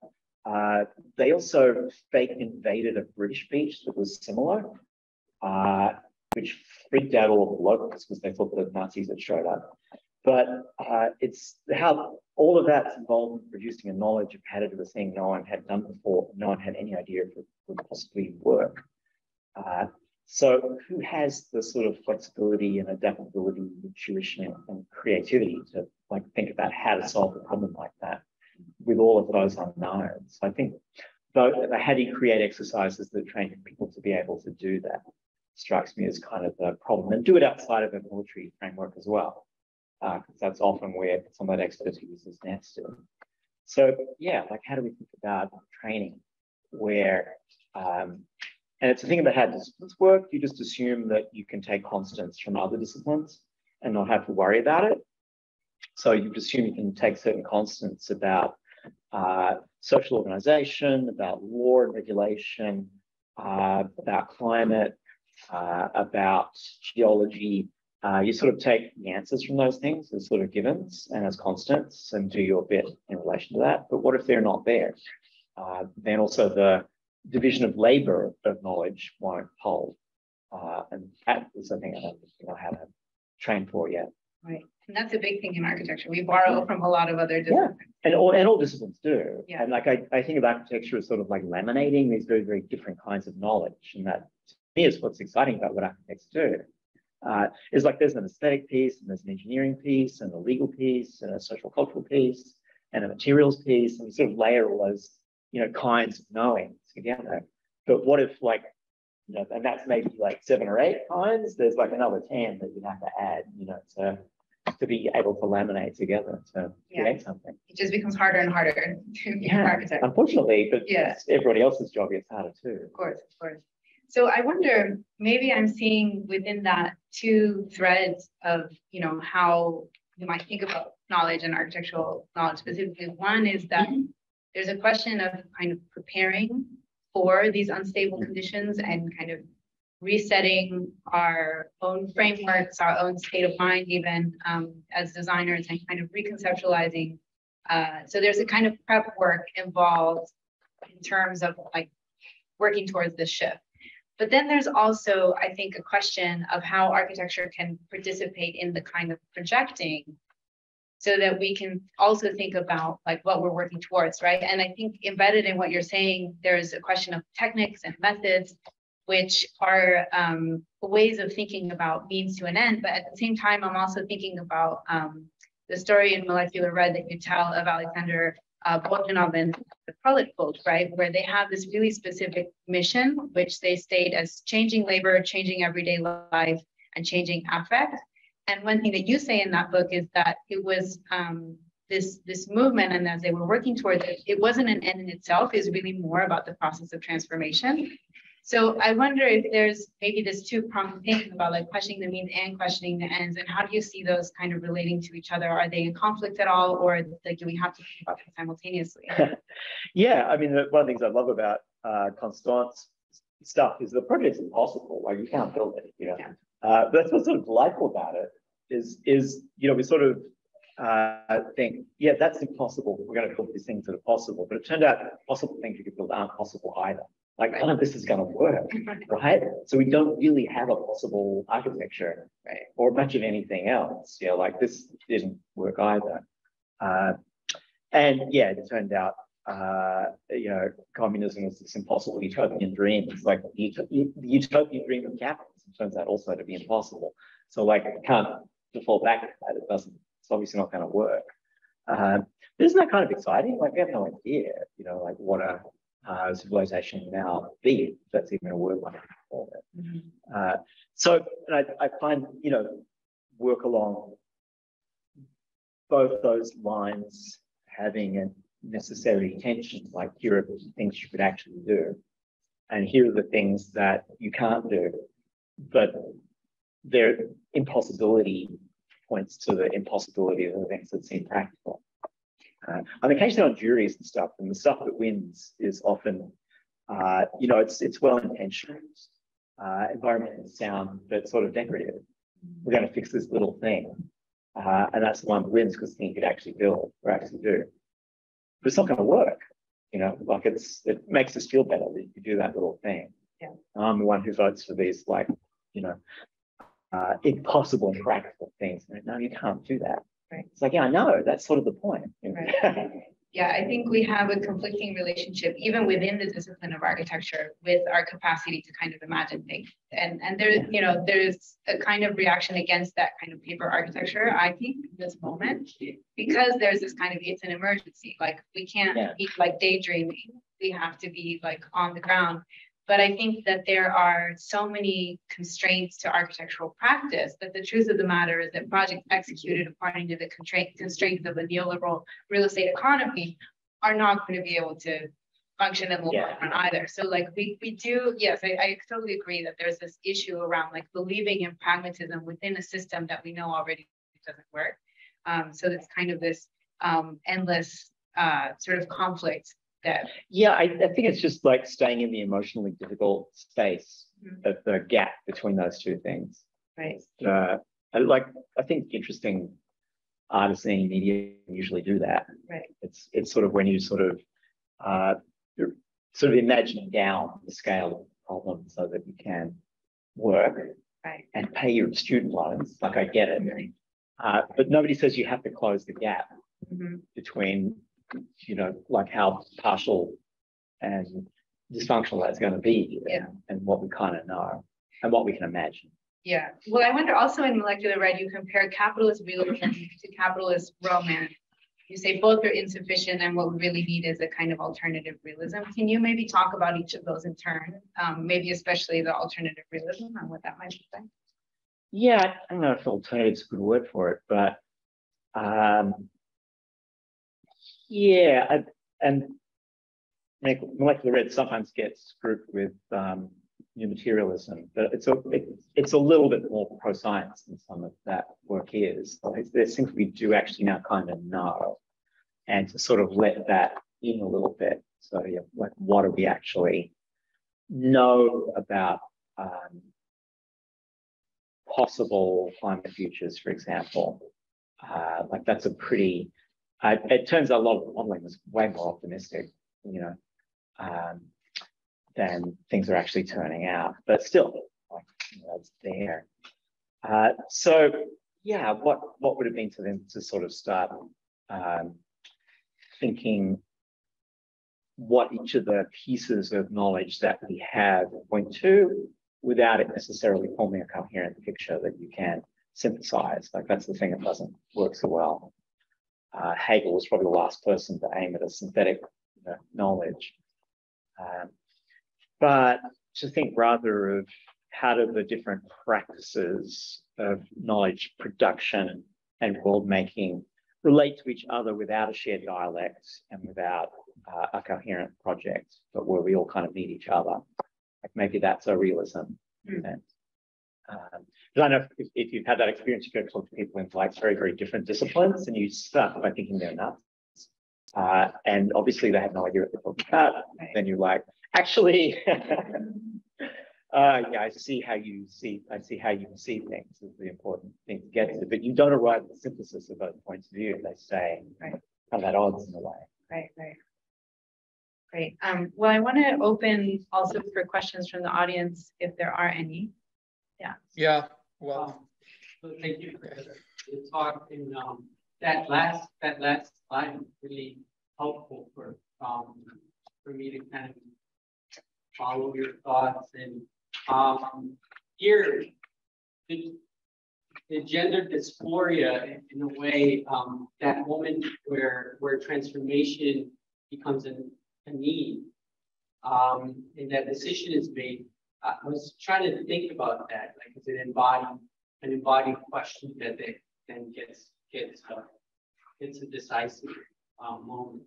They also fake invaded a British beach that was similar, which freaked out all of the locals because they thought the Nazis had showed up. But it's how all of that's involved in producing a knowledge of how to do a thing no one had done before, no one had any idea if it would possibly work. So who has the sort of flexibility and adaptability and intuition and creativity to like think about how to solve a problem like that with all of those unknowns? I think the how do you create exercises that train people to be able to do that strikes me as kind of the problem, and do it outside of a military framework as well, because that's often where some of that expertise is nested. So yeah, like how do we think about training where, and it's a thing about how disciplines work, you just assume that you can take constants from other disciplines and not have to worry about it. So you assume you can take certain constants about social organization, about law and regulation, about climate, about geology. You sort of take the answers from those things as sort of givens and as constants and do your bit in relation to that. But what if they're not there? Then also the division of labor of knowledge won't hold. And that is something I don't know how to train for yet. Right. And that's a big thing in architecture. We borrow from a lot of other disciplines. Yeah. And all disciplines do. Yeah. And like I think of architecture as sort of like laminating these very, very different kinds of knowledge. And that to me is what's exciting about what architects do. Is like there's an aesthetic piece and there's an engineering piece and a legal piece and a social cultural piece and a materials piece. And we sort of layer all those, you know, kinds of knowing together. But what if like, you know, and that's maybe like 7 or 8 kinds, there's like another 10 that you'd have to add, you know, to be able to laminate together to create something. It just becomes harder and harder to be an architect. Unfortunately, but everybody else's job gets harder too. Of course, of course. So I wonder, maybe I'm seeing within that 2 threads of, you know, how you might think about knowledge and architectural knowledge specifically. One is that there's a question of kind of preparing for these unstable conditions and kind of resetting our own frameworks, our own state of mind, even as designers, and kind of reconceptualizing. So there's a kind of prep work involved in terms of like working towards this shift. But then there's also, I think, a question of how architecture can participate in the kind of projecting, so that we can also think about like what we're working towards, right? And I think embedded in what you're saying, there's a question of techniques and methods, which are ways of thinking about means to an end. But at the same time, I'm also thinking about the story in Molecular Red that you tell of Alexander Bogdanov and the Prolet folk, right? Where they have this really specific mission, which they state as changing labor, changing everyday life, and changing affect. And one thing that you say in that book is that it was this movement, and as they were working towards it, it wasn't an end in itself, it was really more about the process of transformation. So I wonder if there's maybe this 2-pronged thing about like questioning the means and questioning the ends, and how do you see those kind of relating to each other? Are they in conflict at all, or like, do we have to think about them simultaneously? Yeah, I mean, one of the things I love about Constant's stuff is the project's impossible, like you can't build it, you know. Yeah. But that's what's sort of delightful about it is you know, we sort of think, yeah, that's impossible, we're going to build these things that are possible. But it turned out possible things you could build aren't possible either. Like none of this is going to work, right? So we don't really have a possible architecture, right, or much of anything else. Yeah, like this didn't work either. And yeah, it turned out, you know, communism is this impossible utopian dream. It's like the utopian dream of capitalism turns out also to be impossible. So like I can't default back to that. It doesn't, it's obviously not going to work. Isn't that kind of exciting? Like we have no idea, you know, like what a civilization now be, if that's even a word like that. Mm-hmm. So and I find, you know, work along both those lines having a necessary tension, like here are the things you could actually do, and here are the things that you can't do, but their impossibility points to the impossibility of the things that seem practical. I'm occasionally on juries and stuff, and the stuff that wins is often, you know, it's well-intentioned, environmentally sound, but sort of decorative. We're going to fix this little thing. And that's the one that wins because the thing you could actually build or actually do. But it's not going to work, you know, like it makes us feel better that you do that little thing. Yeah. I'm the one who votes for these, like, you know, impossible and practical things. No, you can't do that. Right. It's like, yeah, no, that's sort of the point. Right. Yeah, I think we have a conflicting relationship, even within the discipline of architecture, with our capacity to kind of imagine things. And there's, you know, there's a kind of reaction against that kind of paper architecture, I think, in this moment, because there's this kind of, it's an emergency. Like, we can't be like daydreaming. We have to be like on the ground. But I think that there are so many constraints to architectural practice that the truth of the matter is that projects executed according to the constraints of a neoliberal real estate economy are not going to be able to function in the long run either. So like we do, yes, I totally agree that there's this issue around like believing in pragmatism within a system that we know already doesn't work. So it's kind of this endless sort of conflict. That. Yeah, I think it's just like staying in the emotionally difficult space of the gap between those two things. Right. I think interesting artists and media usually do that. Right. It's sort of when you you're sort of imagining down the scale of the problem so that you can work and pay your student loans. Like, I get it. Right. But nobody says you have to close the gap between, you know, like how partial and dysfunctional that's going to be and what we kind of know and what we can imagine. Yeah. Well, I wonder also in Molecular Red, you compare capitalist realism to capitalist romance. You say both are insufficient and what we really need is a kind of alternative realism. Can you maybe talk about each of those in turn? Maybe especially the alternative realism and what that might be like? Yeah, I don't know if alternative is a good word for it, but and Molecular Red sometimes gets grouped with new materialism, but it's a little bit more pro-science than some of that work is. Like, there's things we do actually now kind of know, and to sort of let that in a little bit. So yeah, like what do we actually know about possible climate futures, for example? Like that's a pretty... it turns out a lot of modeling was way more optimistic, you know, than things are actually turning out. But still, like, you know, it's there. So yeah, what would have been to them to sort of start thinking what each of the pieces of knowledge that we have point to, without it necessarily forming a coherent picture that you can synthesize. Like that's the thing that doesn't work so well. Hegel was probably the last person to aim at a synthetic, you know, knowledge. But to think rather of how do the different practices of knowledge production and world making relate to each other without a shared dialect and without a coherent project, but where we all kind of need each other. Like maybe that's a realism. Mm-hmm. But I know if you've had that experience, you go talk to people in like very, very different disciplines and you start by thinking they're nuts. And obviously they have no idea what they're talking about. And then you're like, actually, yeah, I see how you see things is the important thing to get to. But you don't arrive at the synthesis of both points of view. They say kind of at odds in a way. Right. Great. Well, I want to open also for questions from the audience if there are any. Yeah. Well, thank you for the talk. And that last slide was really helpful for me to kind of follow your thoughts. And here, the gender dysphoria, in a way, that moment where transformation becomes a need, and that decision is made. I was trying to think about that, like it's an embodied question that then gets a decisive moment.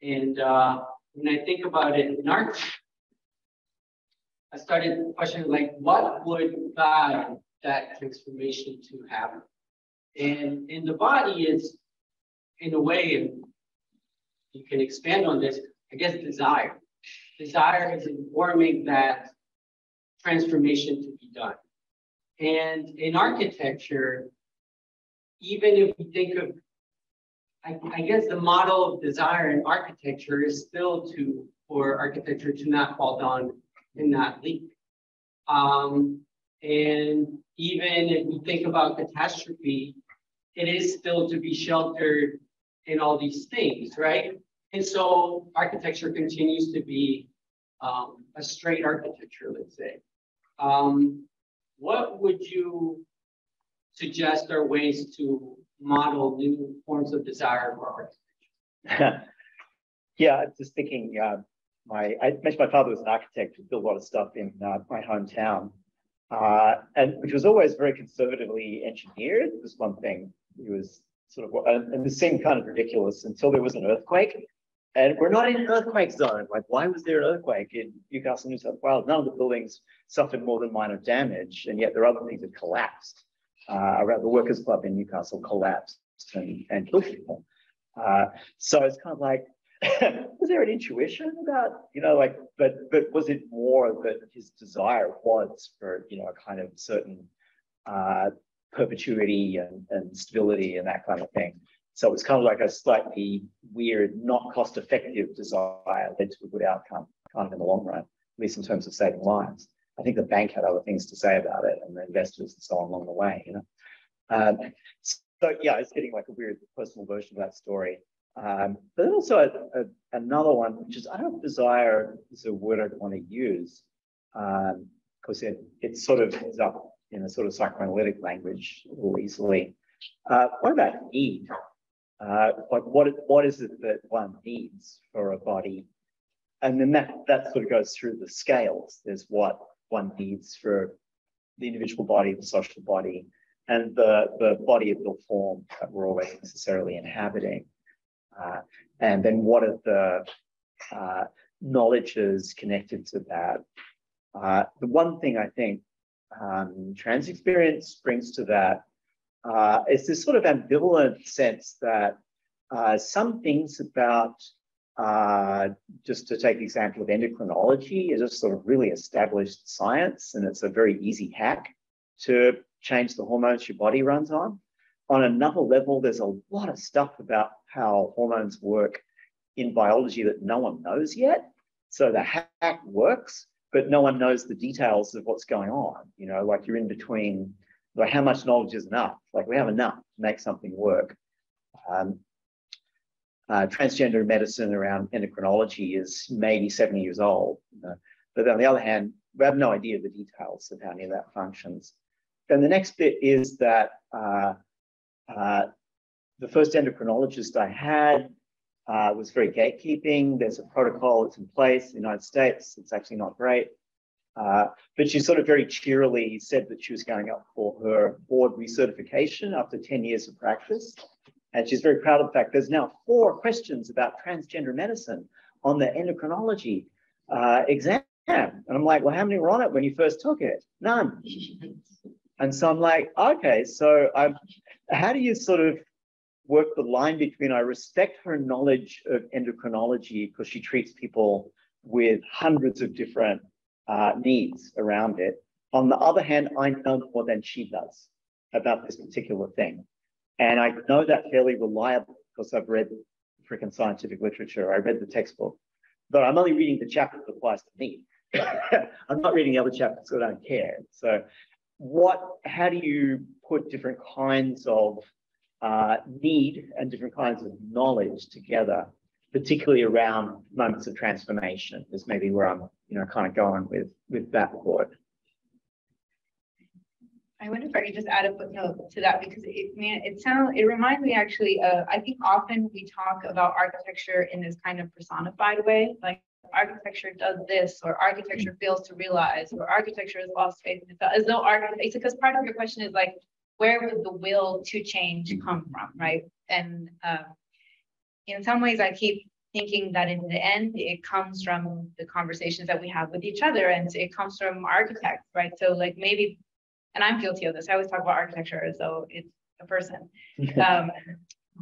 And when I think about it in art, I started questioning like, what would guide that transformation to happen? And in the body is, in a way, and you can expand on this, I guess desire. Desire is informing that transformation to be done. And in architecture, even if we think of, I guess the model of desire in architecture is still for architecture to not fall down and not leak. And even if we think about catastrophe, it is still to be sheltered in all these things, right? And so architecture continues to be a straight architecture, let's say. What would you suggest are ways to model new forms of desire for architecture? Yeah, I'm just thinking, I mentioned my father was an architect who built a lot of stuff in my hometown, and which was always very conservatively engineered. It was one thing. It was sort of, and this seemed kind of ridiculous until there was an earthquake. And we're not in an earthquake zone. Like, why was there an earthquake in Newcastle, New South Wales? None of the buildings suffered more than minor damage, and yet there are other things that collapsed. Around the Workers' Club in Newcastle collapsed and killed people. So it's kind of like, was there an intuition about, you know, like, but was it more that his desire was for, you know, a kind of certain perpetuity and stability and that kind of thing? So it's kind of like a slightly weird, not cost-effective desire led to a good outcome, kind of in the long run, at least in terms of saving lives. I think the bank had other things to say about it, and the investors and so on along the way, you know. So yeah, it's getting like a weird personal version of that story. But also another one, which is, I don't know if desire is a word I'd want to use, because it sort of ends up in a sort of psychoanalytic language a little easily. What about need? Like what is it that one needs for a body? And then that sort of goes through the scales. There's what one needs for the individual body, the social body, and the body of the form that we're always necessarily inhabiting. And then what are the knowledges connected to that? The one thing I think trans experience brings to that is this sort of ambivalent sense that some things about, just to take the example of endocrinology, is just sort of really established science, and it's a very easy hack to change the hormones your body runs on. On another level, there's a lot of stuff about how hormones work in biology that no one knows yet. So the hack works, but no one knows the details of what's going on. You know, like you're in between, like how much knowledge is enough? Like we have enough to make something work. Transgender medicine around endocrinology is maybe 70 years old. You know? But on the other hand, we have no idea the details of how any of that functions. Then the next bit is that the first endocrinologist I had was very gatekeeping. There's a protocol that's in place in the United States. It's actually not great. But she sort of very cheerily said that she was going up for her board recertification after 10 years of practice. And she's very proud of the fact there's now 4 questions about transgender medicine on the endocrinology exam. And I'm like, well, how many were on it when you first took it? None. And so I'm like, okay, so how do you sort of work the line between I respect her knowledge of endocrinology because she treats people with hundreds of different needs around it. On the other hand, I know more than she does about this particular thing. And I know that fairly reliably because I've read freaking scientific literature. I read the textbook, but I'm only reading the chapter that applies to me. I'm not reading the other chapters because I don't care. So how do you put different kinds of need and different kinds of knowledge together, particularly around moments of transformation? Is maybe where I'm, you know, kind of going with that thought. I wonder if I could just add a footnote to that, because it reminds me actually of, I think often we talk about architecture in this kind of personified way, like architecture does this, or architecture fails to realize, or architecture has lost faith in itself, as though architecture, because part of your question is like, where would the will to change come from, right? And in some ways I keep thinking that in the end, it comes from the conversations that we have with each other, and it comes from architects, right? So like maybe, and I'm guilty of this, I always talk about architecture as though it's a person.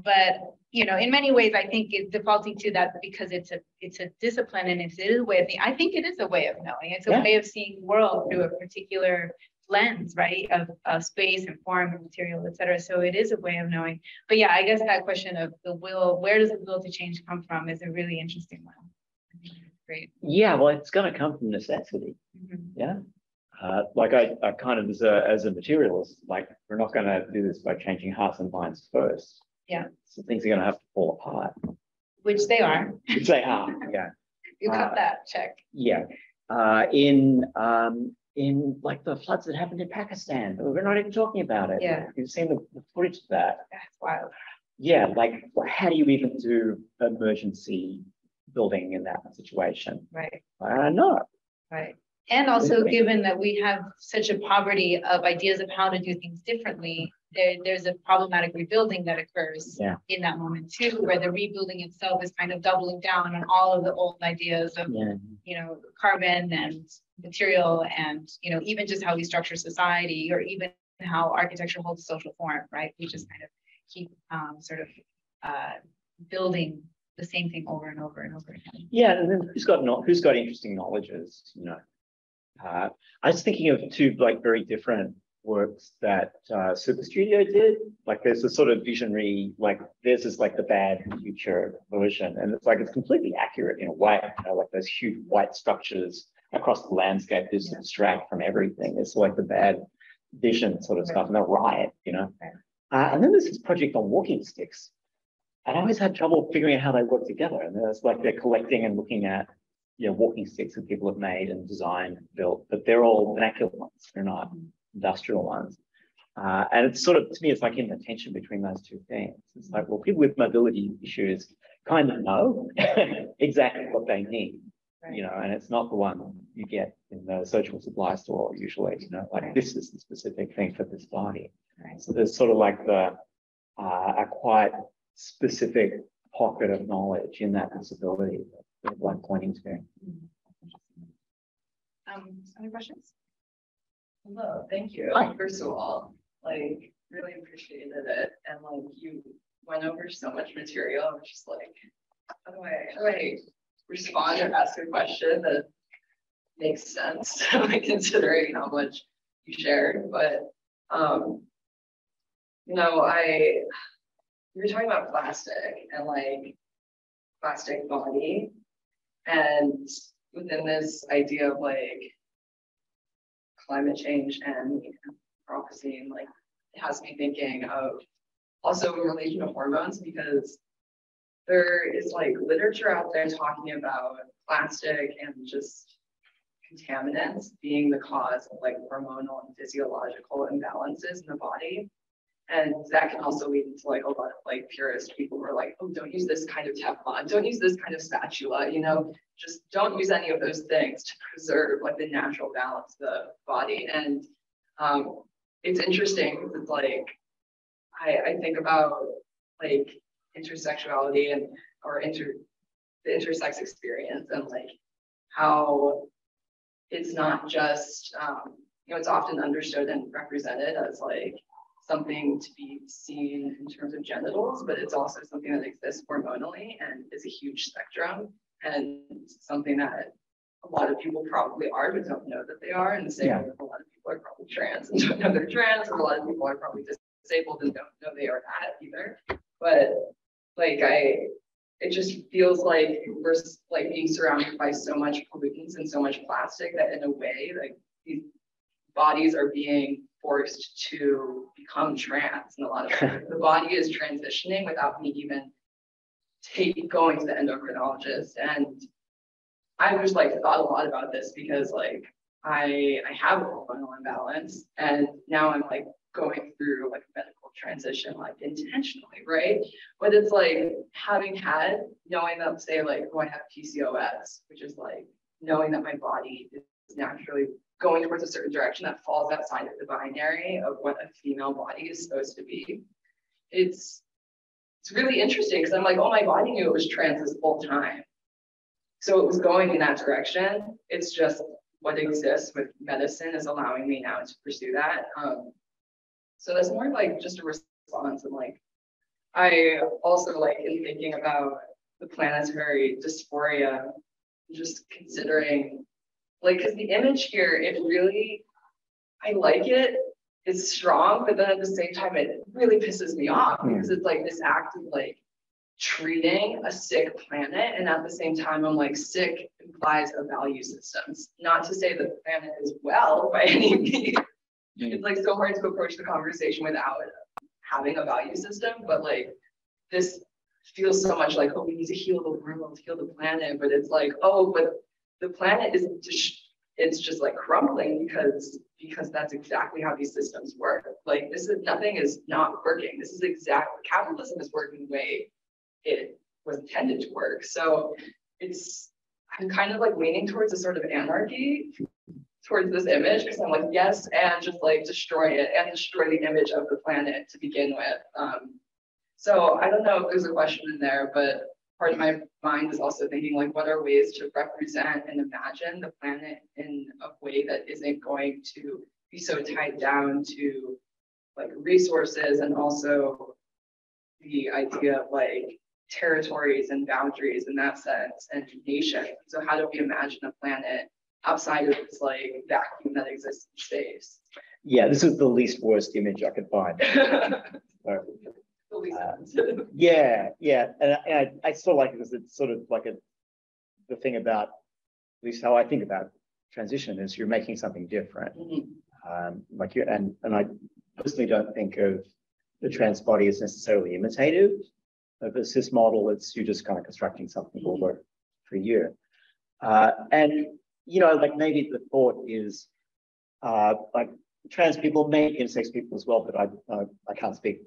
But, you know, in many ways, I think it's defaulting to that because it's a discipline and it is a way of thinking. I think it is a way of knowing. It's a way of seeing the world through a particular lens, right, of space and form and material, et cetera. So it is a way of knowing. But yeah, I guess that question of the will, where does the will to change come from, is a really interesting one. Great. Yeah, well, it's going to come from necessity. Mm-hmm. Yeah. Like I kind of, as a materialist, like we're not going to do this by changing hearts and minds first. Yeah. So things are going to have to fall apart. Which they are. Which they are. Yeah. You cut that check. Yeah. In like the floods that happened in Pakistan, we're not even talking about it. Yeah. You've seen the footage of that. That's wild. Yeah. Like, how do you even do emergency building in that situation? Right. No. Right. And also, given that we have such a poverty of ideas of how to do things differently, there's a problematic rebuilding that occurs in that moment too, where the rebuilding itself is kind of doubling down on all of the old ideas of, you know, carbon and material and, you know, even just how we structure society or even how architecture holds social form, right? We just kind of keep building the same thing over and over and over again. Yeah, and then who's got interesting knowledges, you know? I was thinking of two like very different works that Super Studio did. Like there's this sort of visionary, like this is like the bad future version, and it's like it's completely accurate in a way. You know, like those huge white structures across the landscape just abstract from everything. It's like the bad vision sort of stuff, and the riot, you know. And then there's this project on walking sticks, and I always had trouble figuring out how they work together. And it's like they're collecting and looking at, you know, walking sticks that people have made and designed and built, but they're all vernacular ones, they're not industrial ones. And it's sort of, to me, it's like in the tension between those two things. It's like, well, people with mobility issues kind of know exactly what they need, you know, and it's not the one you get in the surgical supply store usually, you know, like this is the specific thing for this body. So there's sort of like the, a quite specific pocket of knowledge in that disability. One pointing to. Any questions? Hello, thank you. Hi. First of all, like really appreciated it, and like you went over so much material. I was just like, how do I like respond or ask a question that makes sense? Like considering how much you shared, but you know, you were talking about plastic and like plastic body. And within this idea of like climate change and Anthropocene, like it has me thinking of also in relation to hormones, because there is like literature out there talking about plastic and just contaminants being the cause of like hormonal and physiological imbalances in the body. And that can also lead to like a lot of like purist people who are like, oh, don't use this kind of Teflon, don't use this kind of spatula, you know, just don't use any of those things to preserve like the natural balance of the body. And it's interesting because it's like, I think about like intersexuality and the intersex experience and like how it's not just, you know, it's often understood and represented as like something to be seen in terms of genitals, but it's also something that exists hormonally and is a huge spectrum and something that a lot of people probably are but don't know that they are. And the same way a lot of people are probably trans and don't know they're trans, and a lot of people are probably disabled and don't know they are that either. But like it just feels like we're like being surrounded by so much pollutants and so much plastic that in a way like these bodies are being forced to become trans, and a lot of the body is transitioning without me even going to the endocrinologist. And I've just like thought a lot about this because like I have a hormonal imbalance, and now I'm like going through like a medical transition like intentionally, right? But it's like knowing that, say like, oh, I have PCOS, which is like knowing that my body is naturally going towards a certain direction that falls outside of the binary of what a female body is supposed to be. It's really interesting because I'm like, oh, my body knew it was trans this whole time. So it was going in that direction. It's just what exists with medicine is allowing me now to pursue that. So that's more like just a response. And like, I also like in thinking about the planetary dysphoria, just considering like, because the image here, it really, I like it, it's strong, but then at the same time, it really pisses me off because it's like this act of like treating a sick planet, and at the same time I'm like, sick implies a value systems. Not to say that the planet is well by any means. It's like so hard to approach the conversation without having a value system, but like this feels so much like, oh, we need to heal the world, heal the planet, but it's like, oh, but the planet is just, it's just like crumbling because that's exactly how these systems work. Like this is, nothing is not working. This is exactly, capitalism is working the way it was intended to work. So it's, I'm kind of like leaning towards a sort of anarchy towards this image, because I'm like, yes, and just like destroy it and destroy the image of the planet to begin with. So I don't know if there's a question in there, but part of my mind is also thinking like, what are ways to represent and imagine the planet in a way that isn't going to be so tied down to like resources, and also the idea of like territories and boundaries in that sense, and nation. So how do we imagine a planet outside of this like vacuum that exists in space? Yeah, this is the least worst image I could find. Yeah, and I still like it because it's sort of like the thing about, at least how I think about transition, is you're making something different. Like you, and I personally don't think of the trans body as necessarily imitative of a cis model. It's you're just kind of constructing something over for a year, and you know, like maybe the thought is like trans people, maybe intersex people as well, but I can't speak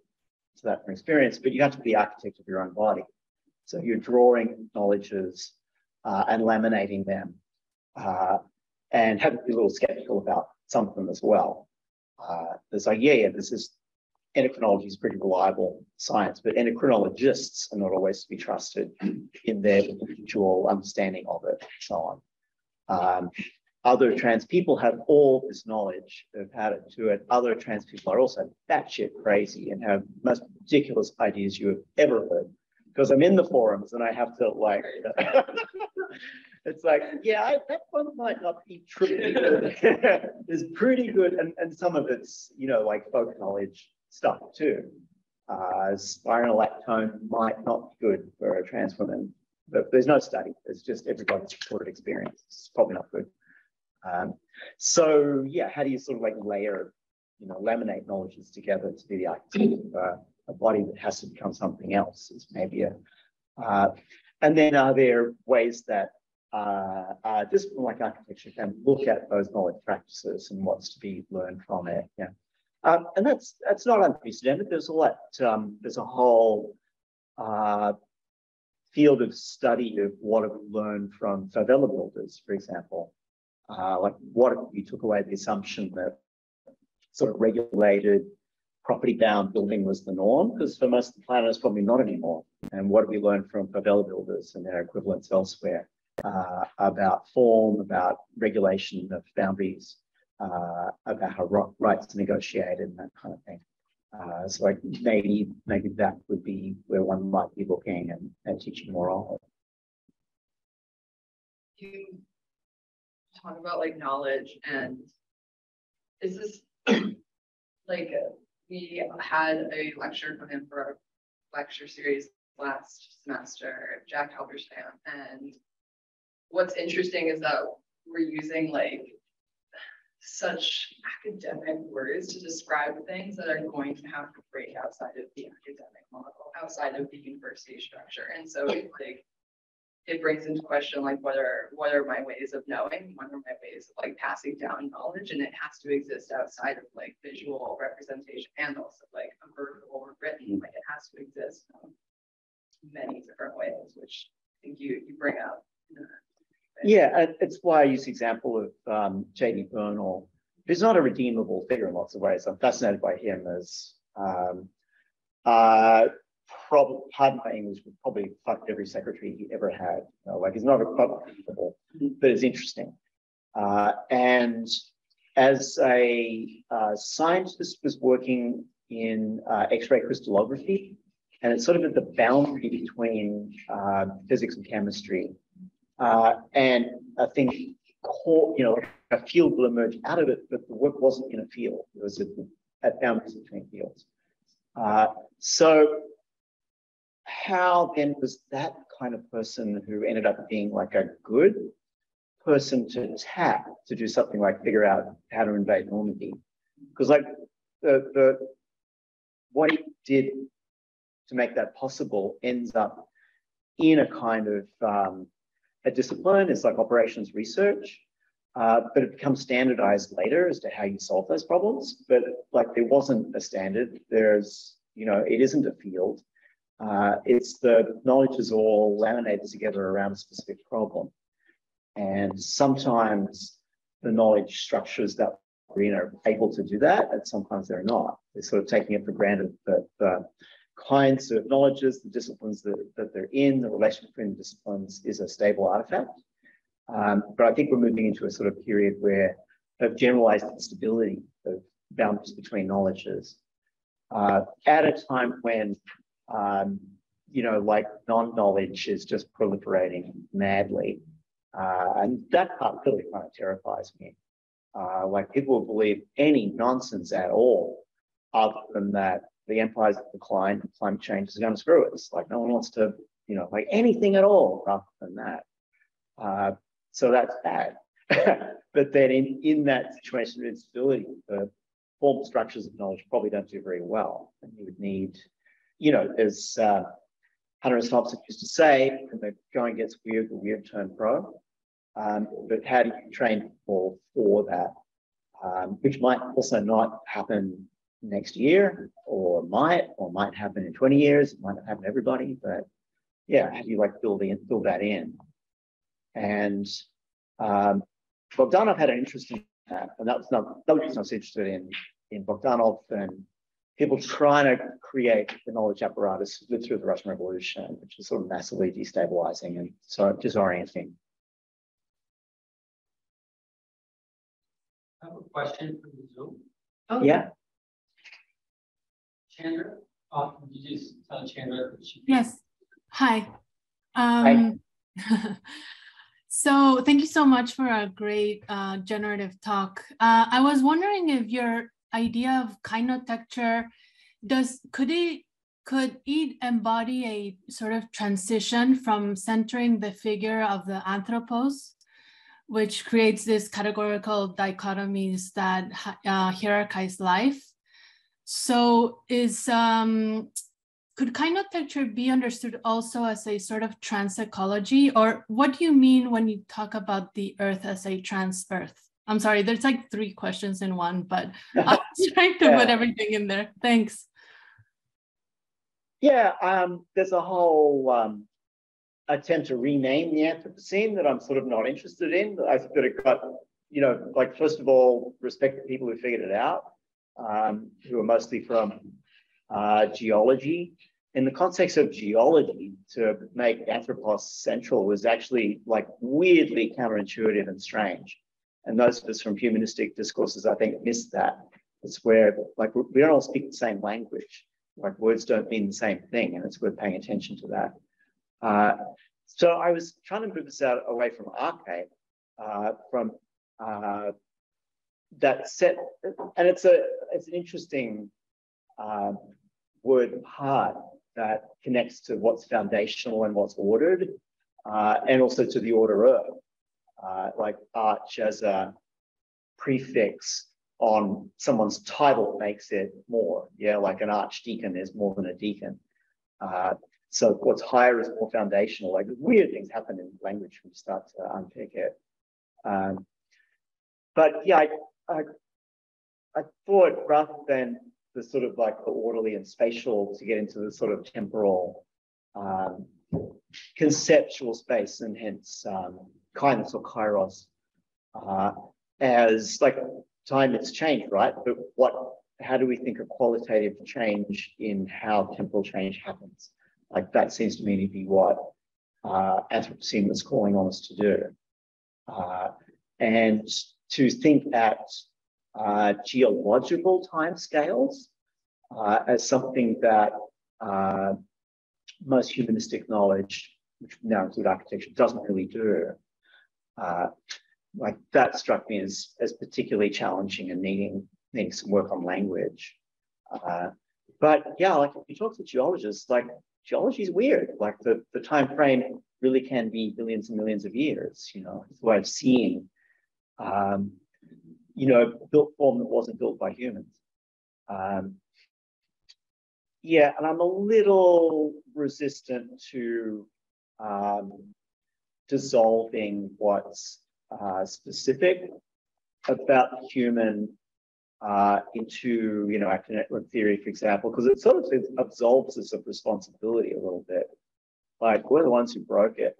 to that from experience, but you have to be the architect of your own body. So you're drawing knowledges and laminating them, and have to be a little skeptical about some of them as well. It's like, yeah, this is, endocrinology is pretty reliable science, but endocrinologists are not always to be trusted in their individual understanding of it, and so on. Other trans people have all this knowledge of how to do it. Other trans people are also batshit crazy and have the most ridiculous ideas you have ever heard. Because I'm in the forums and I have to like, it's like, yeah, that one might not be true. It's pretty good. And some of it's, you know, like folk knowledge stuff too. Spironolactone might not be good for a trans woman, but there's no study. It's just everybody's reported experience. It's probably not good. So yeah, how do you sort of like layer, you know, laminate knowledges together to be the architect of a body that has to become something else? Is maybe a, and then are there ways that a discipline like architecture can look at those knowledge practices and what's to be learned from it? Yeah, and that's not unprecedented. There's all that. There's a whole field of study of what have we learned from favela builders, for example. Like what if you took away the assumption that sort of regulated property-bound building was the norm? Because for most of the planet, it's probably not anymore. And what do we learn from favela builders and their equivalents elsewhere about form, about regulation of boundaries, about how rights are negotiated and that kind of thing? So like maybe that would be where one might be looking and teaching more of it. Talk about like knowledge, and is this like, we had a lecture from him for our lecture series last semester, Jack Halberstam, and what's interesting is that we're using like such academic words to describe things that are going to have to break outside of the academic model, outside of the university structure, and so it's like, it brings into question like what are my ways of knowing, what are my ways of like passing down knowledge, and it has to exist outside of like visual representation and also like a verbal or written, like it has to exist in many different ways, which I think you bring up. Yeah, it's why I use the example of Jacob Bernal, who's not a redeemable figure in lots of ways. I'm fascinated by him as probably, pardon my English, but probably fucked every secretary he ever had. You know, like, it's not a problem, but it's interesting. And as a scientist was working in X-ray crystallography, and it's sort of at the boundary between physics and chemistry, and I think you know, a field will emerge out of it, but the work wasn't in a field. It was at boundaries between fields. So how then was that kind of person who ended up being like a good person to tap to do something like figure out how to invade Normandy? Because like the what he did to make that possible ends up in a kind of a discipline. It's like operations research, but it becomes standardized later as to how you solve those problems. But like there wasn't a standard. There's, you know, it isn't a field. It's the knowledge is all laminated together around a specific problem. And sometimes the knowledge structures that arena are able to do that, and sometimes they're not. They're sort of taking it for granted that the kinds of knowledges, the disciplines that they're in, the relation between the disciplines is a stable artifact. But I think we're moving into a sort of period where of generalized instability of boundaries between knowledges at a time when, you know, like non-knowledge is just proliferating madly. And that part really kind of terrifies me. Like people will believe any nonsense at all other than that the empire's decline, climate change is going to screw us. Like no one wants to, you know, like anything at all rather than that. So that's bad. But then in that situation of instability, the formal structures of knowledge probably don't do very well. And you would need, you know, as Hunter S. Thompson used to say, when the going gets weird, the weird turn pro. But how do you train people for that? Which might also not happen next year, or might happen in 20 years. It might not happen to everybody, but yeah, how do you like build that in? And Bogdanov had an interest in that, and that was not interested in Bogdanov and people trying to create the knowledge apparatus through the Russian Revolution, which is sort of massively destabilizing and so disorienting. I have a question from the Zoom. Oh, yeah. Chandra, you just tell Chandra. Yes. Hi. Hi. So thank you so much for a great generative talk. I was wondering if your idea of kinotecture could it embody a sort of transition from centering the figure of the Anthropos, which creates these categorical dichotomies that hierarchize life. So could kinotecture be understood also as a sort of trans ecology, or what do you mean when you talk about the earth as a trans earth? I'm sorry, there's like three questions in one, but I'm trying to put everything in there. Thanks. Yeah, there's a whole attempt to rename the Anthropocene that I'm sort of not interested in. I think that it got, you know, like first of all, respect the people who figured it out, who are mostly from geology. In the context of geology, to make Anthropos central was actually like weirdly counterintuitive and strange. And those of us from humanistic discourses, I think, missed that. It's where like we don't all speak the same language. Like words don't mean the same thing, and it's worth paying attention to that. So I was trying to move us out away from arcane, from that set, and it's an interesting word part that connects to what's foundational and what's ordered, and also to the orderer, like arch as a prefix on someone's title makes it more, yeah, like an archdeacon is more than a deacon. So what's higher is more foundational. Like weird things happen in language when you start to unpick it. But yeah, I thought rather than the sort of like the orderly and spatial to get into the sort of temporal conceptual space, and hence kainos or kairos, as like time has changed, right? But how do we think of qualitative change in how temporal change happens? Like that seems to me to be what Anthropocene was calling on us to do. And to think at geological timescales as something that most humanistic knowledge, which now includes architecture, doesn't really do. Like that struck me as particularly challenging and needing some work on language. But yeah, like if you talk to geologists, like geology is weird. Like the time frame really can be billions and millions of years, you know. It's a way of seeing, you know, built form that wasn't built by humans. Yeah, and I'm a little resistant to dissolving what's specific about the human into, you know, actor network theory, for example, because it sort of absolves us of responsibility a little bit. Like, we're the ones who broke it,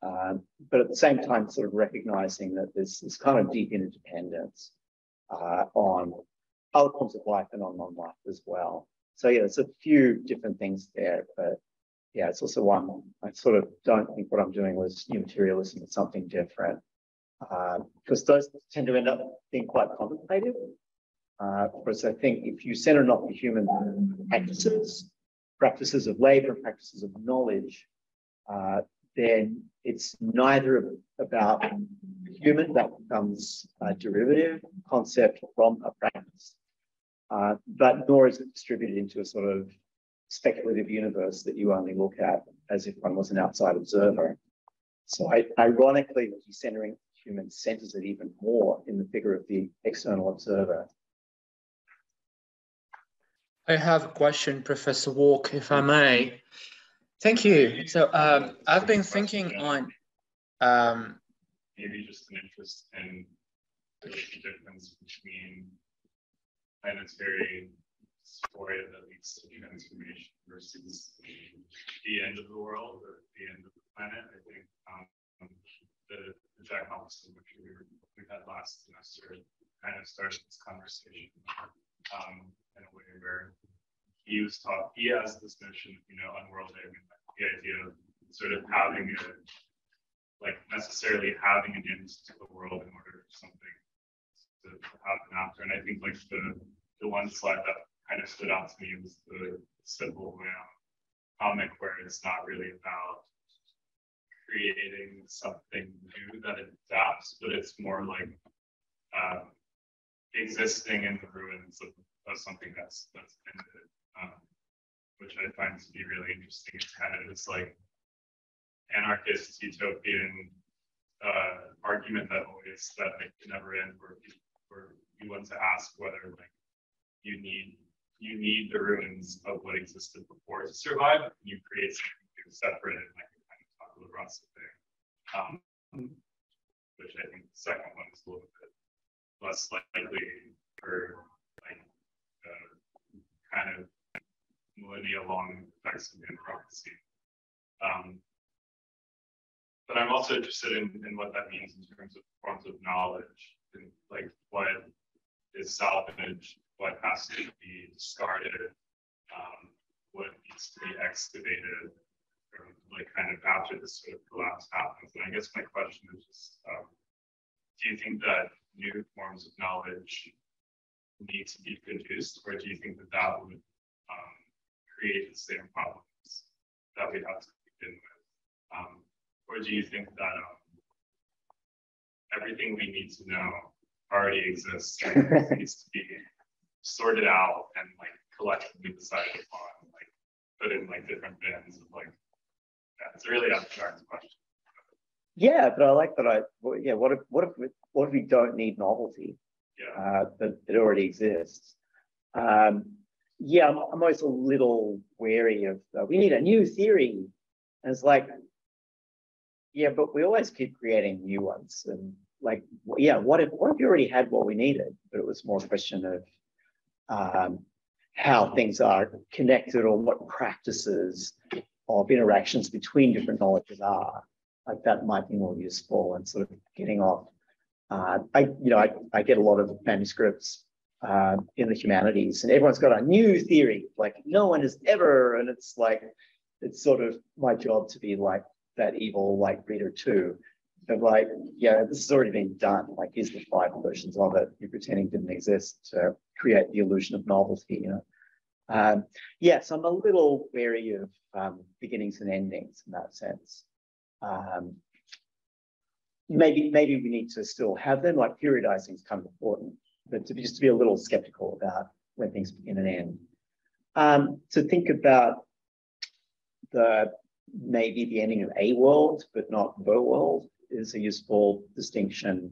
but at the same time, sort of recognizing that there's this kind of deep interdependence on other forms of life and on non-life as well. So yeah, there's a few different things there, but yeah, it's also one I sort of don't think what I'm doing was new materialism, it's something different, because those tend to end up being quite contemplative. Whereas I think if you center not the human practices, practices of labor, practices of knowledge, then it's neither about human, that becomes a derivative concept from a practice, but nor is it distributed into a sort of speculative universe that you only look at as if one was an outside observer. So ironically, decentering human centers it even more in the figure of the external observer. I have a question, Professor Wark, if I may. Thank you. So I've been thinking on... maybe just an interest in the difference between planetary dysphoria that leads to transformation versus the end of the world or the end of the planet. I think the Jack Halberstam, which we had last semester, kind of started this conversation in a way where he was taught, he has this notion of, you know, unworlding, and like the idea of sort of having a, like necessarily having an end to the world in order for something to happen after. And I think like the one slide that kind of stood out to me was the Sybil Lamb comic, where it's not really about creating something new that adapts, but it's more like existing in the ruins of something that's ended, which I find to be really interesting. It's kind of this like anarchist utopian argument that always that like never end, where you want to ask whether like you need the ruins of what existed before to survive, and you create something separate and like kind of talk about the Rasta thing, which I think the second one is a little bit less likely for like kind of millennia long effects of anthropocene. But I'm also interested in what that means in terms of forms of knowledge and like what is salvage, what has to be discarded, what needs to be excavated, or like kind of after this sort of collapse happens. And I guess my question is just, do you think that new forms of knowledge need to be produced, or do you think that that would create the same problems that we have to begin with? Or do you think that everything we need to know already exists and it needs to be sorted out and like collectively decided upon, like put in like different bins of like, yeah, it's a really abstract question. Yeah, but I like that. Yeah, what if we don't need novelty? Yeah, but it already exists. Yeah, I'm always a little wary of we need a new theory, and it's like, yeah, but we always keep creating new ones, and like, yeah, what if we already had what we needed, but it was more a question of how things are connected or what practices of interactions between different knowledges are. Like that might be more useful and sort of getting off. I get a lot of manuscripts in the humanities, and everyone's got a new theory. Like no one has ever, and it's like it's sort of my job to be like that evil like reader too. But like, yeah, this has already been done. Like here's the 5 versions of it you're pretending didn't exist to create the illusion of novelty. You know. Yeah, so I'm a little wary of beginnings and endings in that sense. Maybe we need to still have them, like periodizing is kind of important, but just to be a little skeptical about when things begin and end. To think about maybe the ending of a world, but not the world, is a useful distinction.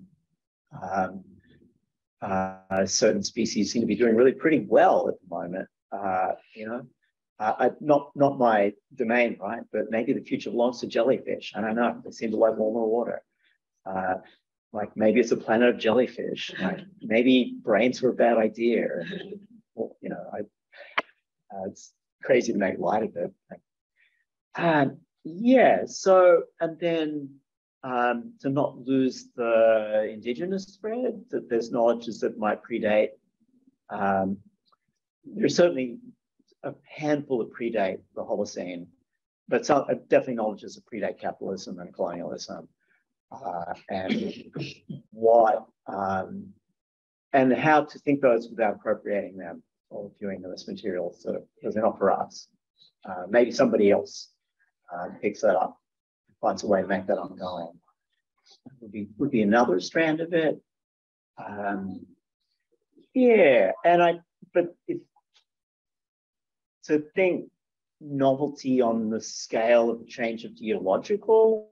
Certain species seem to be doing really pretty well at the moment. You know, not my domain, right? But maybe the future belongs to jellyfish. I don't know. They seem to like warmer water. Like maybe it's a planet of jellyfish. Like maybe brains were a bad idea. Well, you know, it's crazy to make light of it. Yeah. So and then. To not lose the indigenous spread, that there's knowledges that might predate. There's certainly a handful that predate the Holocene, but some, definitely knowledges that predate capitalism and colonialism, and what and how to think those without appropriating them or viewing them as material, sort of, because they're not for us. Maybe somebody else picks that up. Finds a way to make that ongoing. Would be another strand of it. Yeah, and but if to think novelty on the scale of the change of geological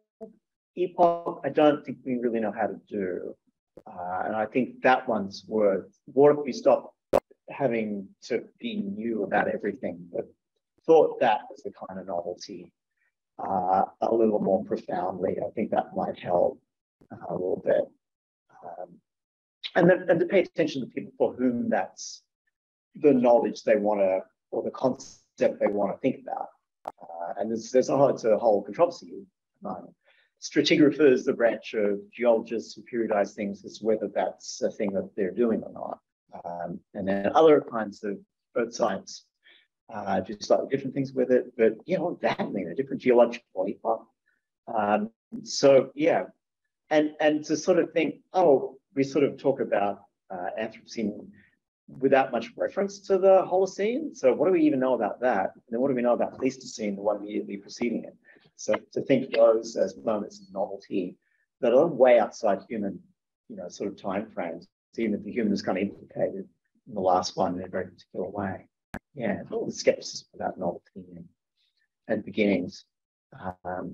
epoch, I don't think we really know how to do. And I think that one's worth. What if we stop having to be new about everything, but thought that was the kind of novelty? A little more profoundly, I think that might help a little bit, and to pay attention to people for whom that's the knowledge they want to, or the concept they want to think about. And there's a whole controversy. Stratigraphers, the branch of geologists who periodize things, is whether that's a thing that they're doing or not. And then other kinds of earth science. Do slightly different things with it, but you know that means a different geological epoch. So yeah, and to sort of think, oh, we sort of talk about Anthropocene without much reference to the Holocene. So what do we even know about that? And then what do we know about Pleistocene, the one immediately preceding it? So to think those as moments of novelty that are way outside human, you know, sort of time frames. So even if the human is kind of implicated in the last one in a very particular way. Yeah, all the skepticism about novelty and beginnings, and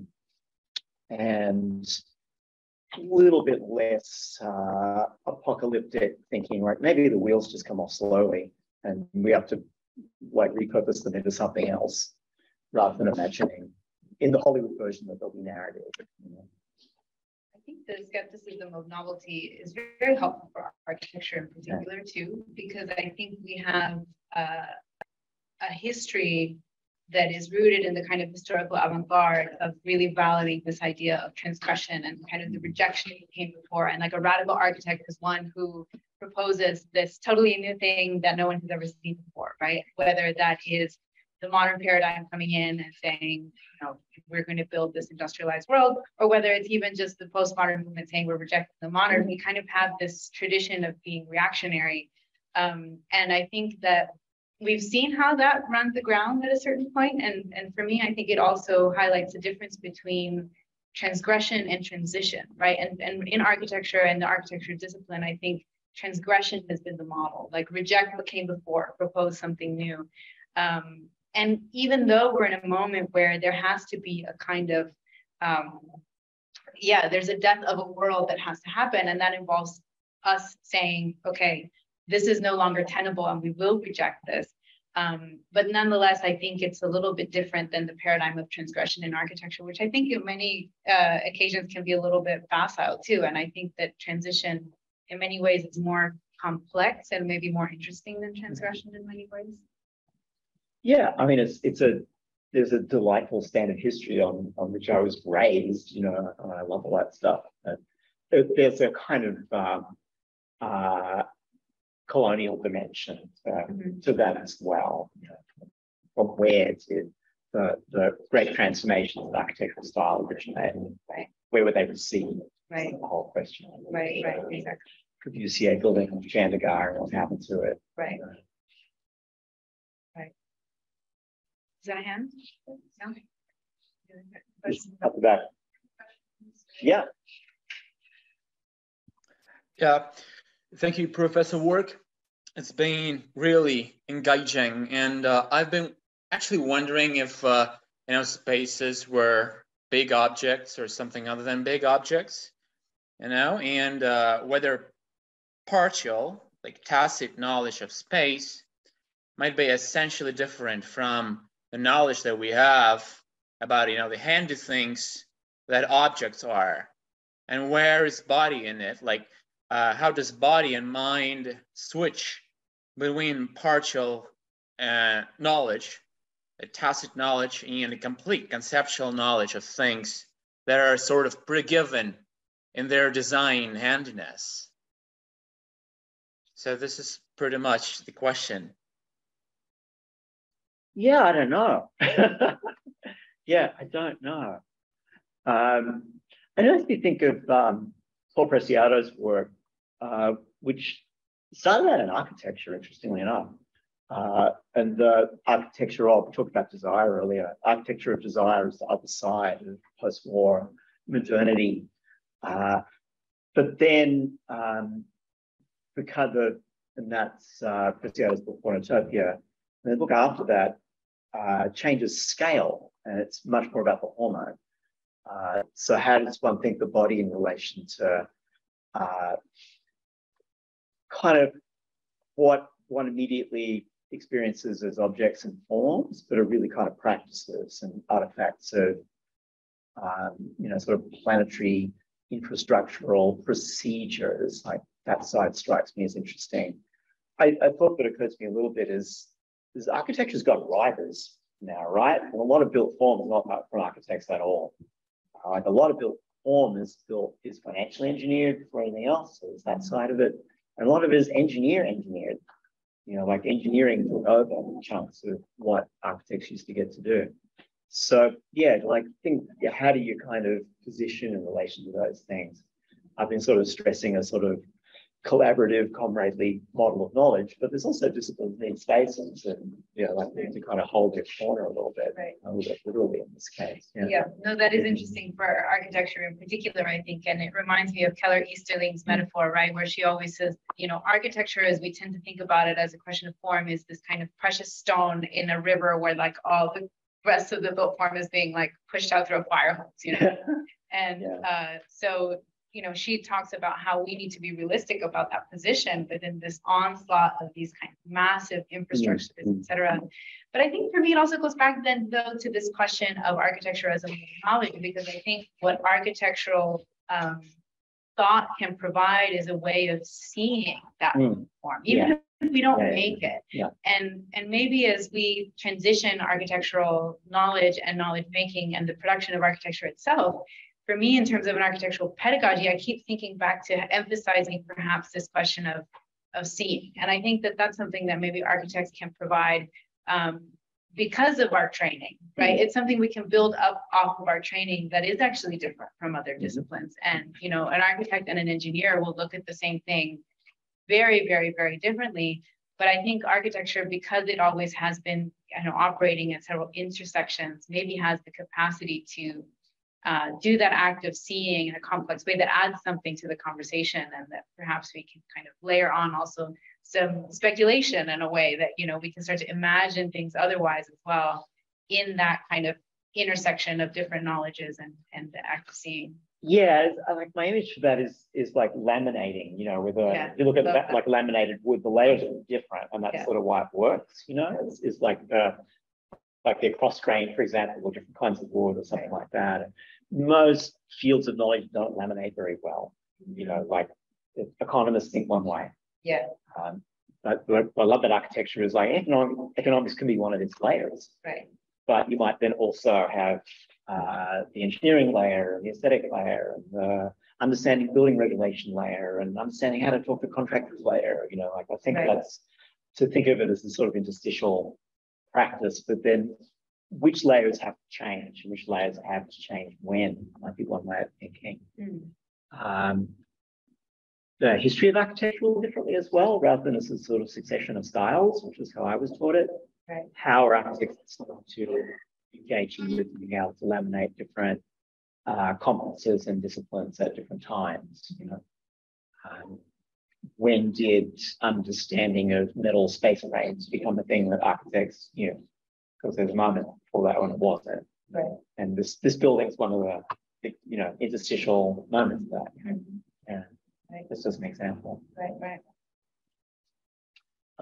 a little bit less apocalyptic thinking. Right, maybe the wheels just come off slowly, and we have to like repurpose them into something else, rather than imagining in the Hollywood version that there'll be narrative. You know? I think the skepticism of novelty is very helpful for architecture in particular, yeah. Too, because I think we have. A history that is rooted in the kind of historical avant-garde of really validating this idea of transgression and kind of the rejection that came before. And like a radical architect is one who proposes this totally new thing that no one has ever seen before, right? Whether that is the modern paradigm coming in and saying, you know, we're going to build this industrialized world, or whether it's even just the postmodern movement saying we're rejecting the modern, we kind of have this tradition of being reactionary. And I think that we've seen how that runs the ground at a certain point. And for me, I think it also highlights the difference between transgression and transition, right? And in architecture and the architecture discipline, I think transgression has been the model, like reject what came before, propose something new. And even though we're in a moment where there has to be a kind of, yeah, there's a death of a world that has to happen. And that involves us saying, okay, this is no longer tenable and we will reject this. But nonetheless, I think it's a little bit different than the paradigm of transgression in architecture, which I think in many occasions can be a little bit facile too. And I think that transition in many ways is more complex and maybe more interesting than transgression in many ways. Yeah, I mean, there's a delightful stand of history on which I was raised, you know, and I love all that stuff. But there's a kind of, colonial dimension to that as well, you know, from where did the great transformations of architectural style originate? Right. Where were they received? Right. The whole question. Right, right, exactly. Corbusier building on Chandigarh and what happened to it. Right. You know. Right. Is that a hand? No. Up the back. Yeah. Yeah. Thank you, Professor Wark. It's been really engaging, and I've been actually wondering if spaces were big objects or something other than big objects, and whether partial, like tacit knowledge of space might be essentially different from the knowledge that we have about, the handy things that objects are, and where is body in it? Like, how does body and mind switch between partial knowledge, a tacit knowledge, and a complete conceptual knowledge of things that are sort of pre-given in their design handiness? So this is pretty much the question. Yeah, I don't know. Yeah, I don't know. And if you think of Paul Preciado's work, which started out in architecture, interestingly enough, and the architecture of, we talked about desire earlier, architecture of desire is the other side of post-war modernity. But then Foucault, and that's Preciado's book, Cornucopia, and the book after that changes scale, and it's much more about the hormone. So how does one think the body in relation to kind of what one immediately experiences as objects and forms, but are really kind of practices and artifacts of, sort of planetary infrastructural procedures? Like that side strikes me as interesting. I thought that occurred to me a little bit is architecture's got writers now, right? And a lot of built form is not from architects at all. Like a lot of built form is financially engineered for anything else. So it's that side of it. And a lot of it is engineered, like engineering took over chunks of what architects used to get to do. So yeah, how do you kind of position in relation to those things? I've been sort of stressing a sort of collaborative, comradely model of knowledge, but there's also disciplines need spaces, and they need to kind of hold their corner a little bit, right? a little bit in this case. Yeah. Yeah, no, that is interesting for architecture in particular, I think, and it reminds me of Keller Easterling's metaphor, right, where she always says, architecture, as we tend to think about it as a question of form, is this kind of precious stone in a river where like all the rest of the built form is being like pushed out through a fire hose, and yeah. So. She talks about how we need to be realistic about that position within this onslaught of these kind of massive infrastructures, etc. But I think for me, it also goes back then, though, to this question of architecture as a methodology, because I think what architectural thought can provide is a way of seeing that form, even if we don't make it. Yeah. And maybe as we transition architectural knowledge and knowledge making and the production of architecture itself, for me, in terms of an architectural pedagogy, I keep thinking back to emphasizing perhaps this question of seeing. And I think that that's something that maybe architects can provide because of our training, right? It's something we can build up off of our training that is actually different from other disciplines. And, an architect and an engineer will look at the same thing very, very, very differently. But I think architecture, because it always has been operating at several intersections, maybe has the capacity to do that act of seeing in a complex way that adds something to the conversation, and that perhaps we can kind of layer on also some speculation in a way that, we can start to imagine things otherwise as well in that kind of intersection of different knowledges and the act of seeing. Yeah, like my image for that is like laminating, with if you look at that, like laminated wood, the layers are different, and that's sort of why it works, it's like the they're cross-grained, for example, or different kinds of wood or something like that. And most fields of knowledge don't laminate very well. Like economists think one way. Yeah. But I love that architecture is like economics can be one of its layers. Right. But you might then also have the engineering layer, and the aesthetic layer, and the understanding building regulation layer, and understanding how to talk to contractors layer. I think that's to think of it as a sort of interstitial practice, but then which layers have to change, and which layers have to change when might be one way of thinking. The history of architecture differently as well, rather than as a sort of succession of styles, which is how I was taught it. Right. How are architects to engage with being able to laminate different competences and disciplines at different times? When did understanding of metal space frames become the thing that architects knew? Because there's a moment before that when it wasn't. Right. And this building is one of the interstitial moments of that. Mm-hmm. Yeah. Right. That's just an example. Right. Right.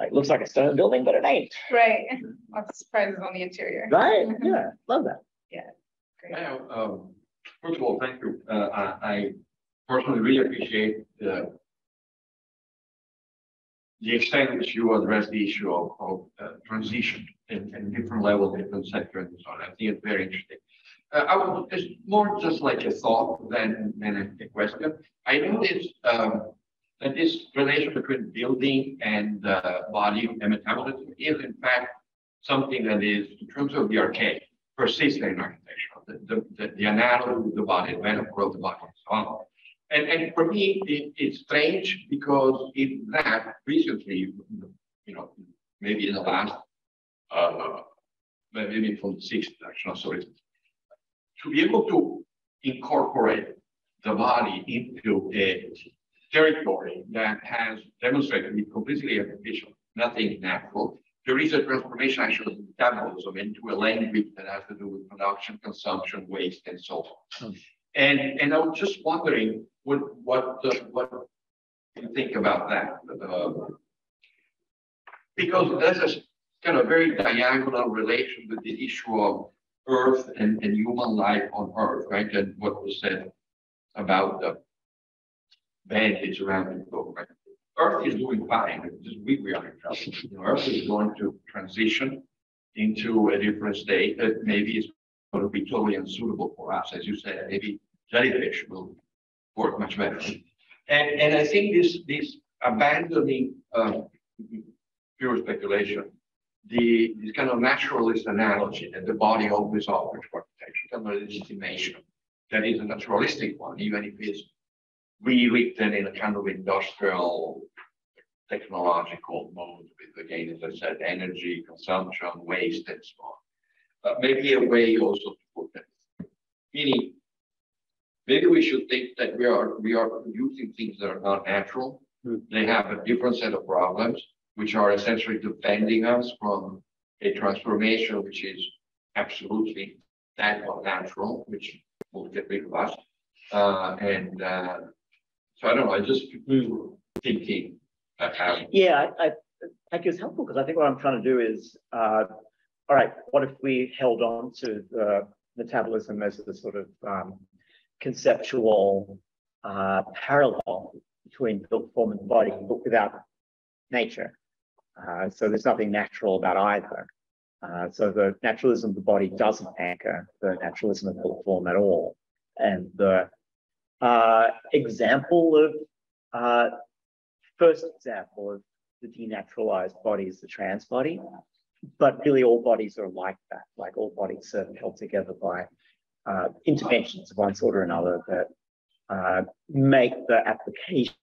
It looks like a stone building, but it ain't. Right. Lots of surprises on the interior. Right. Yeah. Love that. Yeah. Great. First of all, thank you. I personally really appreciate the extent to which you address the issue of transition and different levels, different sectors, and so on. I think it's very interesting. It's more just like a thought than a question. I noticed that this relation between building and body and metabolism is, in fact, something that is, in terms of the archaic, persistent in architecture, the analogy of the body, the metaphor of the body, and so on. And for me, it's strange because in that recently, maybe in the last, maybe from the sixth, actually, sorry, to be able to incorporate the body into a territory that has demonstrated it completely artificial, nothing natural. There is a transformation actually of metabolism into a language that has to do with production, consumption, waste, and so on. Hmm. And I was just wondering what you think about that, because there's a kind of very diagonal relation with the issue of Earth and human life on Earth, right? And what was said about the bandage around the globe, right? Earth is doing fine. Just we are in trouble. Earth is going to transition into a different state that maybe is going to be totally unsuitable for us, as you said. Maybe jellyfish will work much better. And I think this abandoning pure speculation, this kind of naturalist analogy that the body always offers for protection, kind of legitimation that is a naturalistic one, even if it's rewritten in a kind of industrial, technological mode with, again, as I said, energy, consumption, waste, and so on. But maybe a way also to put that. Meaning, maybe we should think that we are producing things that are not natural. Mm. They have a different set of problems, which are essentially defending us from a transformation which is absolutely that or natural, which will get rid of us. So I don't know. I just thinking. Yeah, I think it's helpful because I think what I'm trying to do is. All right, what if we held on to the metabolism as the sort of conceptual parallel between built form and the body, but without nature? So there's nothing natural about either. So the naturalism of the body doesn't anchor the naturalism of built form at all. And the first example of the denaturalized body is the trans body. But really, all bodies are like that. Like all bodies are held together by interventions of one sort or another that make the application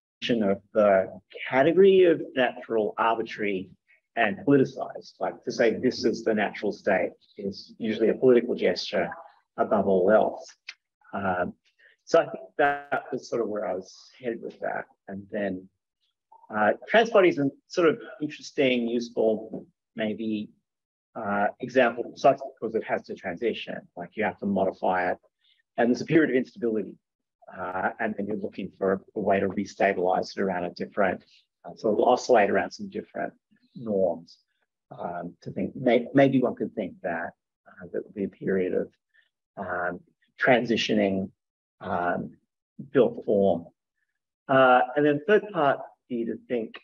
of the category of natural arbitrary and politicized. Like to say this is the natural state is usually a political gesture above all else. So I think that was sort of where I was headed with that. And then trans bodies are sort of interesting, useful. Maybe example precisely because it has to transition, like you have to modify it. And there's a period of instability. And then you're looking for a way to restabilize it around a different, sort of oscillate around some different norms to think. Maybe one could think that that would be a period of transitioning built form. And then third part would be to think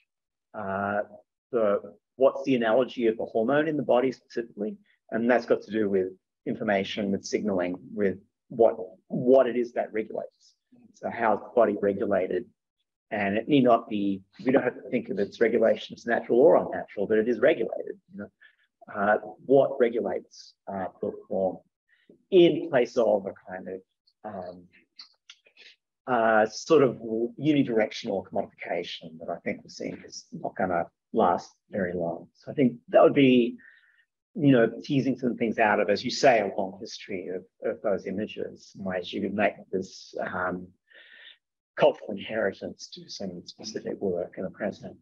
what's the analogy of the hormone in the body specifically? And that's got to do with information, with signaling, with what it is that regulates. So how is the body regulated? And it need not be, we don't have to think of its regulation as natural or unnatural, but it is regulated. What regulates built form in place of a kind of sort of unidirectional commodification that I think we're seeing is not going to last very long. So I think that would be, teasing some things out of, as you say, a long history of those images, in ways you could make this cultural inheritance to some specific work in the present.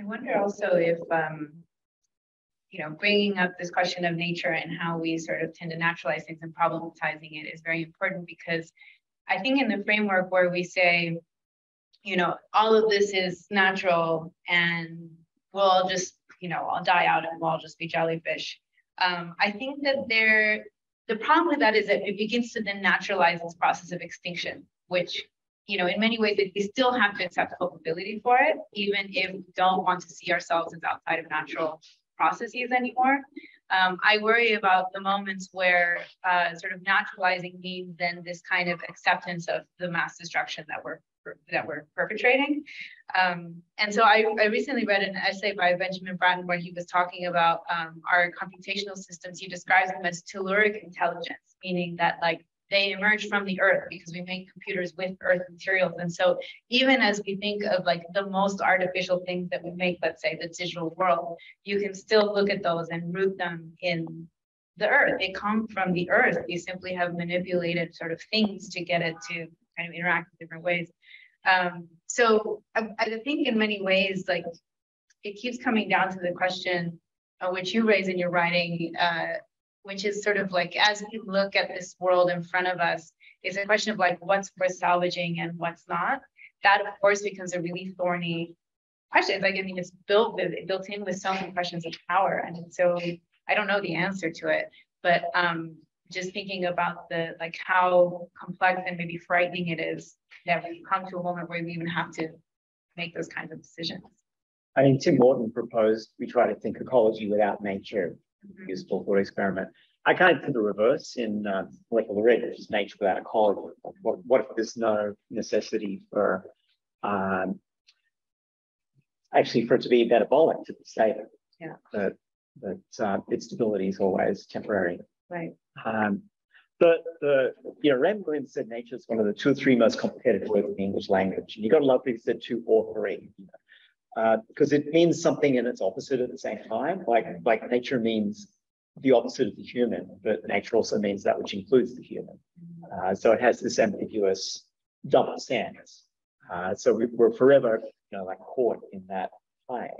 I wonder also if you know, bringing up this question of nature and how we sort of tend to naturalize things and problematizing it is very important, because I think in the framework where we say, you know, all of this is natural and we'll all just, you know, I'll die out and we'll all just be jellyfish. I think that the problem with that is that it begins to then naturalize this process of extinction, which, you know, in many ways that we still have to accept culpability for it, even if we don't want to see ourselves as outside of natural processes anymore. I worry about the moments where sort of naturalizing means then this kind of acceptance of the mass destruction that we're perpetrating. And so I recently read an essay by Benjamin Bratton where he was talking about our computational systems. He describes them as telluric intelligence, meaning that like they emerge from the earth because we make computers with earth materials. And so even as we think of like the most artificial things that we make, let's say the digital world, you can still look at those and root them in the earth. They come from the earth. We simply have manipulated sort of things to get it to kind of interact in different ways. So I think in many ways, like it keeps coming down to the question which you raise in your writing, which is sort of like, as we look at this world in front of us, it's a question of like, what's worth salvaging and what's not. That of course becomes a really thorny question. It's like, I mean, it's built in with so many questions of power. And so I don't know the answer to it, but just thinking about the, like how complex and maybe frightening it is that we come to a moment where we even have to make those kinds of decisions. I mean, Tim Horton proposed we try to think ecology without nature. Mm-hmm. Useful thought experiment. I kind of did the reverse in Molecular Red, which is nature without ecology. What if there's no necessity for actually for it to be metabolic to the state? Yeah. That its stability is always temporary. Right. You know, Ram Glynn said nature is one of the 2 or 3 most complicated words in the English language. And you got to love that he said 2 or 3, you know, because it means something and its opposite at the same time. Like nature means the opposite of the human, but nature also means that which includes the human. So it has this ambiguous double sense. So we're forever, you know, like caught in that play.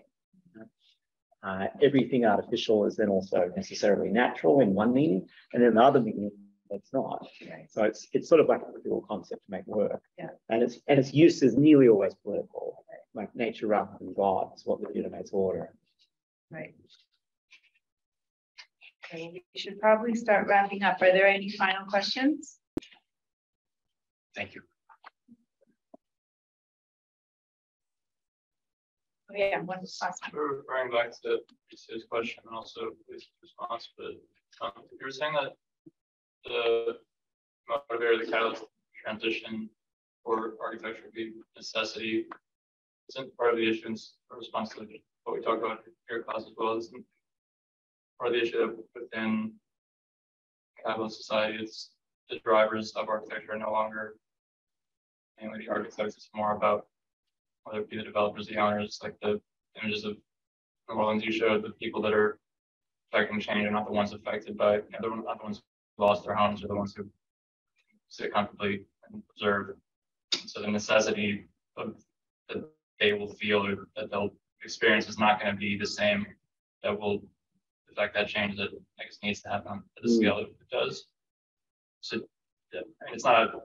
Everything artificial is then also necessarily natural in one meaning, and in another meaning it's not. So it's sort of like a political concept to make work. Yeah. And its use is nearly always political, like nature rather than God is what legitimates order. Right. Okay, we should probably start wrapping up. Are there any final questions? Thank you. Oh, yeah, one last time. We're referring back to Lisa's question and also Lisa's response, but you were saying that the motivator, the catalyst transition for architecture would be necessity. Isn't part of the issue in response to what we talked about here class as well? Isn't part of the issue that within capitalist society, it's the drivers of architecture are no longer mainly the architects, it's more about whether it be the developers, the owners, like the images of New Orleans you showed, the people that are affecting change are not the ones affected by, you know, they're not the ones who lost their homes, are the ones who sit comfortably and observe. So the necessity of that they will feel or that they'll experience is not going to be the same that will affect that change that I guess needs to happen at the scale that it does. So yeah, I mean, it's not a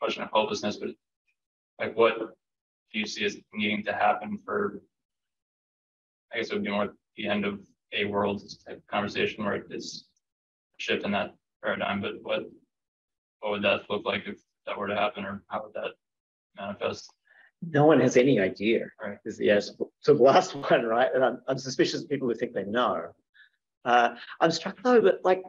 question of hopelessness, but like what you see as needing to happen for, I guess it would be more at the end of a world type of conversation where it's a shift in that paradigm, but what would that look like if that were to happen, or how would that manifest? No one has any idea, right? Is the answer to the last one, right? And I'm suspicious of people who think they know. I'm struck though, but like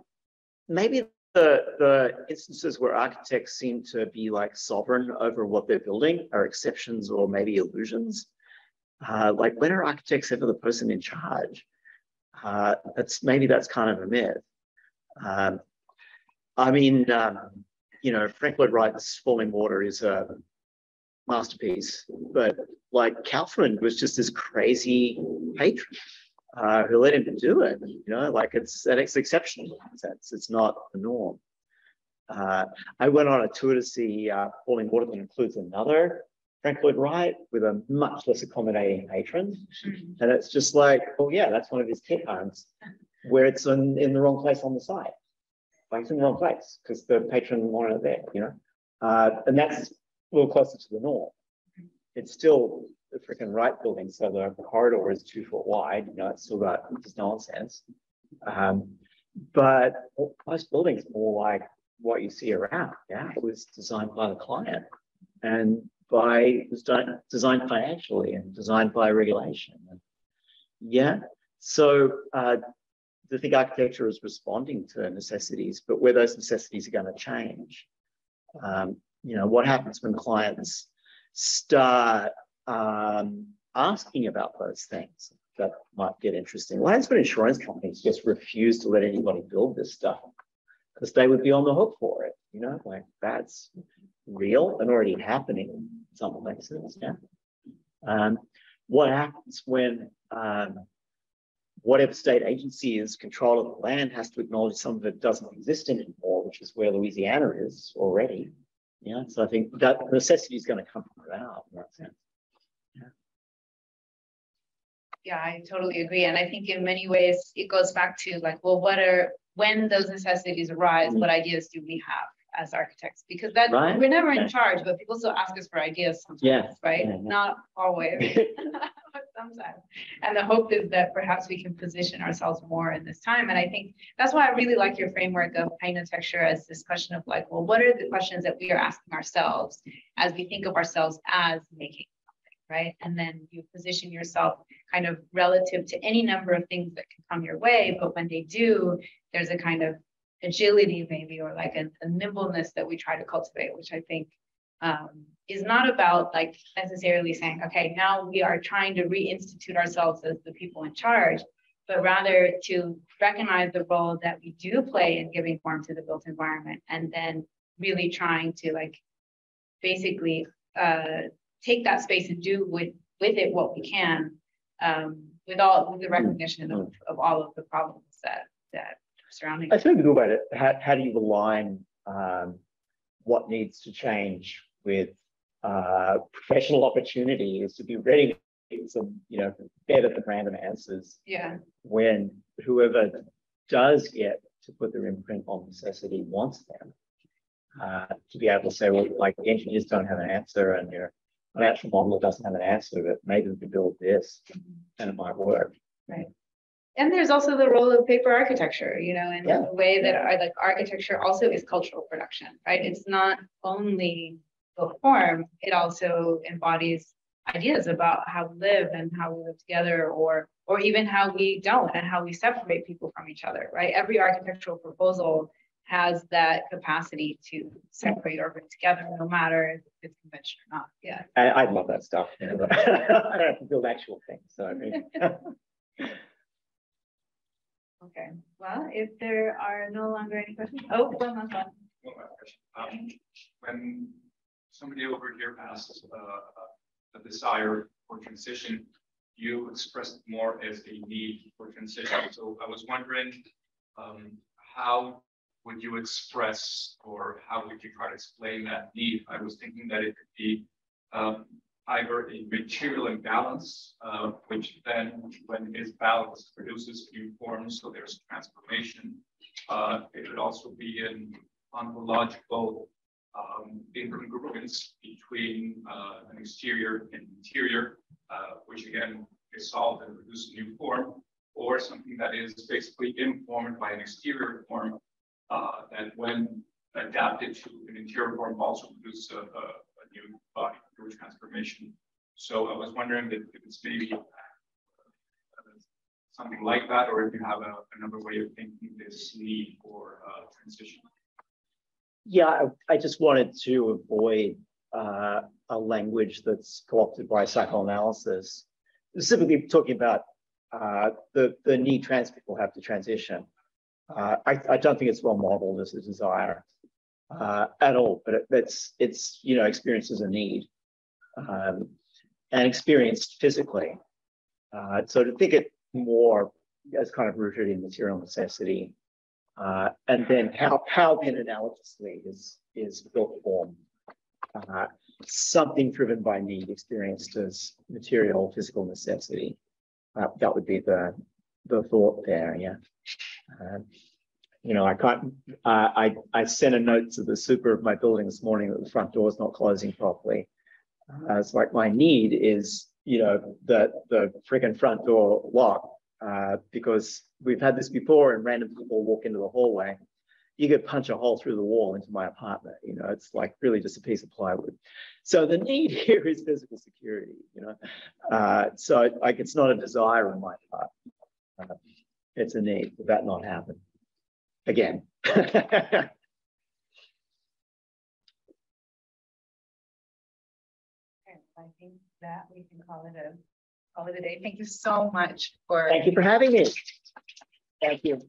maybe the instances where architects seem to be like sovereign over what they're building are exceptions or maybe illusions. Like when are architects ever the person in charge? That's kind of a myth. You know, Frank Lloyd Wright's Falling Water is a masterpiece, but like Kaufman was just this crazy patron. Who let him do it, you know, like it's exceptional in a sense, it's not the norm. I went on a tour to see Falling Water that includes another Frank Lloyd Wright with a much less accommodating patron. And it's just like, oh yeah, that's one of his tit puns where it's in the wrong place on the site. Like it's in the wrong place because the patron wanted it there, you know? And that's a little closer to the norm. It's still the freaking Wright building, so the corridor is 2 foot wide, you know, it's still got just nonsense. But most buildings are more like what you see around. Yeah, it was designed by the client and by, it was designed financially and designed by regulation. Yeah, so I think architecture is responding to necessities, but where those necessities are going to change. You know, what happens when clients start asking about those things? That might get interesting. Why is when insurance companies just refuse to let anybody build this stuff? Because they would be on the hook for it, you know, like that's real and already happening in some places. Yeah. What happens when whatever state agency is control of the land has to acknowledge some of it doesn't exist anymore, which is where Louisiana is already. Yeah, so I think that necessity is going to come from that in that sense. Yeah, I totally agree. And I think in many ways, it goes back to like, well, when those necessities arise, what ideas do we have as architects? Because that we're never in charge, but people still ask us for ideas sometimes, right? Yeah. Not always, but sometimes. And the hope is that perhaps we can position ourselves more in this time. And I think that's why I really like your framework of kinotecture as this question of like, well, what are the questions that we are asking ourselves as we think of ourselves as making? Right, and then you position yourself kind of relative to any number of things that can come your way, but when they do, there's a kind of agility maybe, or like a nimbleness that we try to cultivate, which I think is not about like necessarily saying, okay, now we are trying to reinstitute ourselves as the people in charge, but rather to recognize the role that we do play in giving form to the built environment, and then really trying to like basically take that space and do with it what we can, with the recognition of all of the problems that are surrounding us. I think about it, how do you align what needs to change with professional opportunities to be ready to get some, you know, better than random answers. Yeah. When whoever does get to put their imprint on necessity wants them to be able to say, well, like engineers don't have an answer, and you're an actual model doesn't have an answer, but maybe we build this and it might work. Right. And there's also the role of paper architecture, you know, in the way that like architecture also is cultural production, right? It's not only the form, it also embodies ideas about how we live and how we live together, or even how we don't and how we separate people from each other, right? Every architectural proposal has that capacity to separate or bring together, no matter if it's convention or not. Yeah, I love that stuff. You know, I don't have to build actual things, so. I mean. Okay. Well, if there are no longer any questions, oh, one last one. One more question. When somebody over here passed a desire for transition, you expressed more as a need for transition. So I was wondering how would you express, or how would you try to explain that need? I was thinking that it could be either a material imbalance, which then when it's balanced produces new forms, so there's transformation. It could also be an ontological incongruence between an exterior and interior, which again is solved and produces a new form, or something that is basically informed by an exterior form, and when adapted to an interior form, also produce a new body or transformation. So I was wondering if it's maybe something like that, or if you have another way of thinking this need for transition. Yeah, I just wanted to avoid a language that's co-opted by psychoanalysis, specifically talking about the need trans people have to transition. I don't think it's well modeled as a desire at all, but it's you know, experienced as a need and experienced physically. So to think it more as kind of rooted in material necessity, and then how then analogously is built form. something driven by need experienced as material physical necessity. That would be the thought there, yeah. You know, I can't, I sent a note to the super of my building this morning that the front door is not closing properly. It's like my need is, you know, the freaking front door lock, because we've had this before and random people walk into the hallway. You could punch a hole through the wall into my apartment, you know, it's like really just a piece of plywood. So the need here is physical security, you know. So like it's not a desire on my part. It's a need for that not happen. Again. I think that we can call it a day. Thank you so much for having me. Thank you.